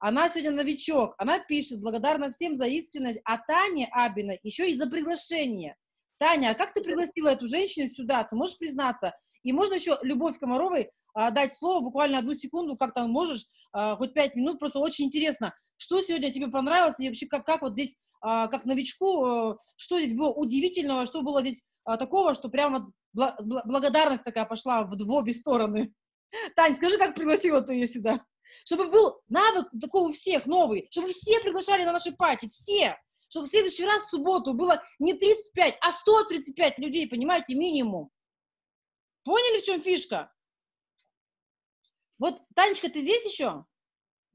Она сегодня новичок. Она пишет, благодарна всем за искренность, а Тане Абиной еще и за приглашение. Таня, а как ты пригласила эту женщину сюда? Ты можешь признаться? И можно еще Любовь Комаровой а, дать слово, буквально одну секунду, как там можешь, а, хоть пять минут, просто очень интересно, что сегодня тебе понравилось, и вообще как, как вот здесь, а, как новичку, а, что здесь было удивительного, что было здесь а, такого, что прямо бла бла благодарность такая пошла в, в обе стороны. Тань, скажи, как пригласила ты ее сюда? Чтобы был навык такой у всех новый, чтобы все приглашали на наши пати, все, чтобы в следующий раз в субботу было не тридцать пять, а сто тридцать пять людей, понимаете, минимум. Поняли, в чем фишка? Вот, Танечка, ты здесь еще?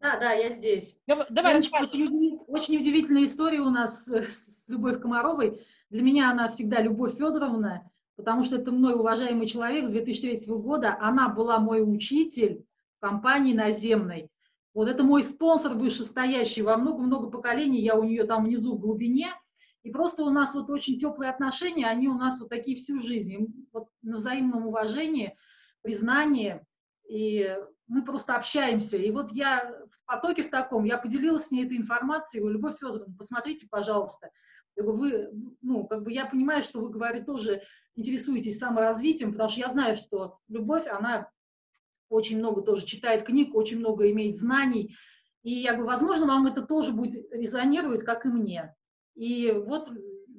Да, да, я здесь. Давай, Танечка, очень, очень удивительная история у нас с Любовью Комаровой. Для меня она всегда Любовь Федоровна, потому что это мной уважаемый человек с две тысячи третьего года. Она была мой учитель в компании наземной. Вот это мой спонсор вышестоящий во много-много поколений, я у нее там внизу в глубине, и просто у нас вот очень теплые отношения, они у нас вот такие всю жизнь, вот на взаимном уважении, признании, и мы просто общаемся. И вот я в потоке в таком, я поделилась с ней этой информацией, говорю, Любовь Федоровна, посмотрите, пожалуйста. Я говорю, вы, ну, как бы я понимаю, что вы, говорю, тоже интересуетесь саморазвитием, потому что я знаю, что Любовь, она... очень много тоже читает книг, очень много имеет знаний. И я говорю, возможно, вам это тоже будет резонировать, как и мне. И вот,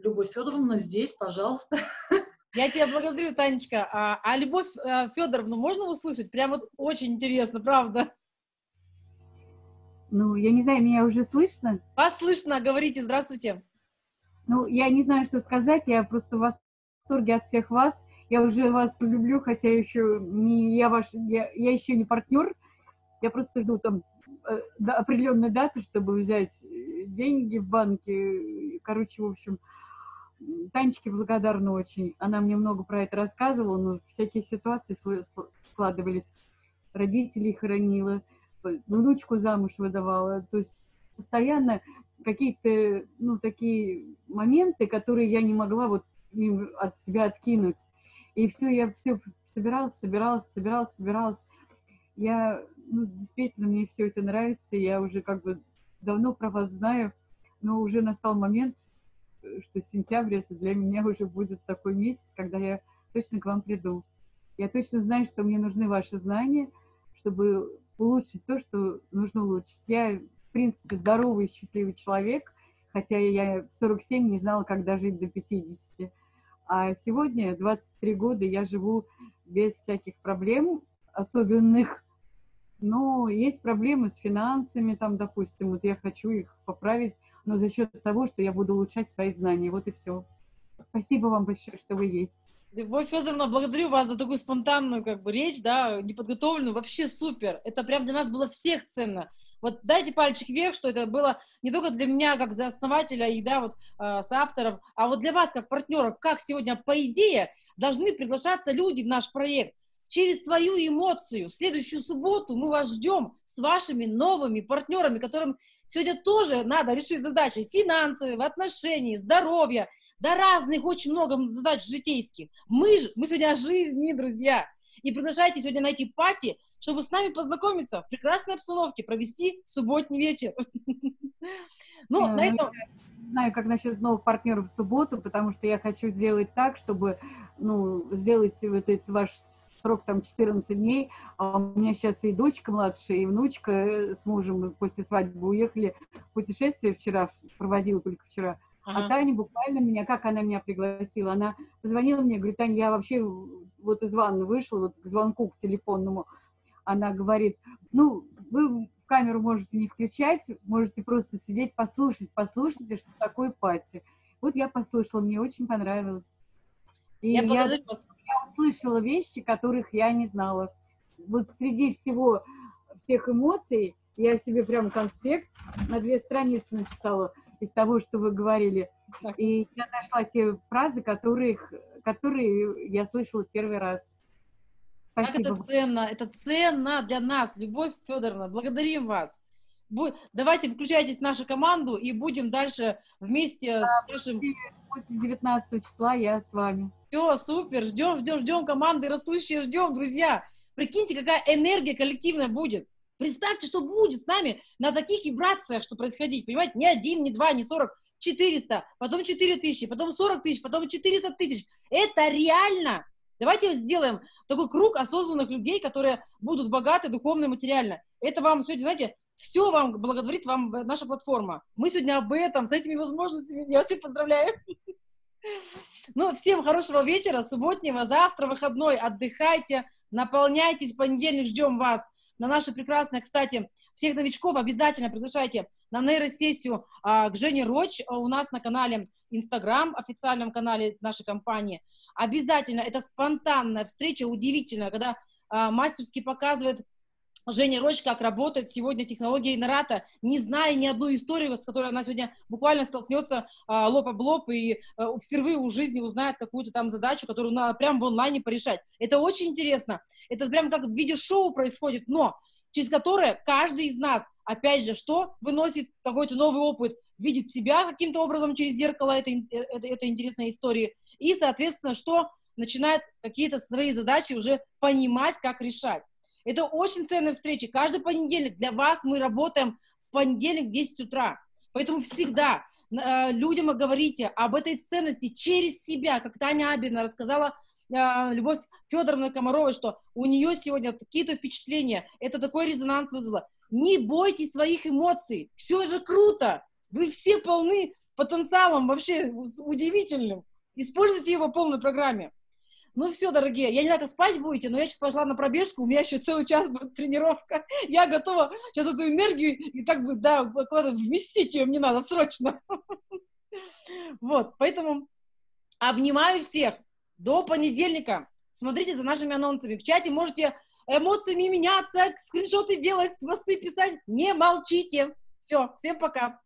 Любовь Федоровна здесь, пожалуйста. Я тебя благодарю, Танечка. А, а Любовь Федоровну можно услышать? Прям вот очень интересно, правда? Ну, я не знаю, меня уже слышно? Вас слышно, говорите, здравствуйте. Ну, я не знаю, что сказать, я просто в восторге от всех вас. Я уже вас люблю, хотя еще не я ваш, я, я еще не партнер. Я просто жду там определенную дату, чтобы взять деньги в банке. Короче, в общем, Танечке благодарна очень. Она мне много про это рассказывала, но всякие ситуации складывались. Родителей хоронила, внучку замуж выдавала. То есть постоянно какие-то, ну, такие моменты, которые я не могла вот от себя откинуть. И все, я все собиралась, собиралась, собиралась, собиралась. Я, ну, действительно, мне все это нравится. Я уже как бы давно про вас знаю, но уже настал момент, что сентябрь это для меня уже будет такой месяц, когда я точно к вам приду. Я точно знаю, что мне нужны ваши знания, чтобы улучшить то, что нужно улучшить. Я, в принципе, здоровый и счастливый человек, хотя я в сорок семь не знала, как дожить до пятидесяти. А сегодня, двадцать три года, я живу без всяких проблем особенных, но есть проблемы с финансами, там, допустим, вот я хочу их поправить, но за счет того, что я буду улучшать свои знания, вот и все. Спасибо вам большое, что вы есть. Любовь Федоровна, благодарю вас за такую спонтанную, как бы, речь, да, неподготовленную, вообще супер, это прям для нас было всех ценно. Вот дайте пальчик вверх, что это было не только для меня, как за основателя и, да, вот, э, соавторов, а вот для вас, как партнеров, как сегодня, по идее, должны приглашаться люди в наш проект через свою эмоцию. В следующую субботу мы вас ждем с вашими новыми партнерами, которым сегодня тоже надо решить задачи финансовые, в отношении, здоровья, да разных, очень много задач житейских. Мы же, мы сегодня о жизни, друзья. И приглашайте сегодня на эти пати, чтобы с нами познакомиться в прекрасной обстановке, провести субботний вечер. Ну, на этом... Не знаю, как насчет новых партнеров в субботу, потому что я хочу сделать так, чтобы, ну, сделать вот этот ваш срок там четырнадцать дней, а у меня сейчас и дочка младшая, и внучка с мужем после свадьбы уехали в путешествие вчера, проводила только вчера. Ага. А Таня буквально меня, как она меня пригласила, она позвонила мне, говорит, Таня, я вообще вот из ванны вышла, вот к звонку, к телефонному, она говорит, ну, вы камеру можете не включать, можете просто сидеть, послушать, послушайте, что такое пати. Вот я послушала, мне очень понравилось. И я, я, я услышала вещи, которых я не знала. Вот среди всего, всех эмоций, я себе прям конспект на две страницы написала, из того, что вы говорили. Так. И я нашла те фразы, которых, которые я слышала в первый раз. Спасибо. Как это ценно, это ценно для нас, Любовь Федоровна. Благодарим вас. Будь, давайте включайтесь в нашу команду и будем дальше вместе а, с нашим... После девятнадцатого числа я с вами. Все, супер, ждем, ждем, ждем команды, растущие ждем, друзья. Прикиньте, какая энергия коллективная будет. Представьте, что будет с нами на таких вибрациях, что происходить, понимаете, не один, не два, не сорок, четыреста, потом четыре тысячи, потом сорок тысяч, потом четыреста тысяч. Это реально, Давайте сделаем такой круг осознанных людей, которые будут богаты духовно и материально. Это вам сегодня, знаете, все вам благодарит вам наша платформа. Мы сегодня об этом, с этими возможностями. Я вас всех поздравляю. Ну, всем хорошего вечера, субботнего, завтра выходной. Отдыхайте, наполняйтесь. В понедельник ждем вас. На наши прекрасные, кстати, всех новичков обязательно приглашайте на нейросессию а, к Жене Роч а, у нас на канале Инстаграм, официальном канале нашей компании. Обязательно, это спонтанная встреча, удивительная, когда а, мастерски показывает Женя Роч, как работает сегодня технология Инората, не зная ни одну историю, с которой она сегодня буквально столкнется а, лоб об лоб и а, впервые в жизни узнает какую-то там задачу, которую надо прям в онлайне порешать. Это очень интересно. Это прям как в виде шоу происходит, но через которое каждый из нас, опять же, что выносит какой-то новый опыт, видит себя каким-то образом через зеркало этой, этой, этой интересной истории и, соответственно, что начинает какие-то свои задачи уже понимать, как решать. Это очень ценная встреча. Каждый понедельник для вас мы работаем в понедельник в десять утра. Поэтому всегда э, людям говорите об этой ценности через себя. Как Таня Абина рассказала э, Любовь Федоровна Комаровой, что у нее сегодня какие-то впечатления. Это такой резонанс вызвало. Не бойтесь своих эмоций. Все же круто. Вы все полны потенциалом вообще удивительным. Используйте его в полной программе. Ну все, дорогие, я не знаю, как спать будете, но я сейчас пошла на пробежку, у меня еще целый час будет тренировка. Я готова сейчас эту энергию и так бы, да, куда-то вместить ее мне надо срочно. Вот, поэтому обнимаю всех до понедельника. Смотрите за нашими анонсами. В чате можете эмоциями меняться, скриншоты делать, посты писать. Не молчите. Все, всем пока.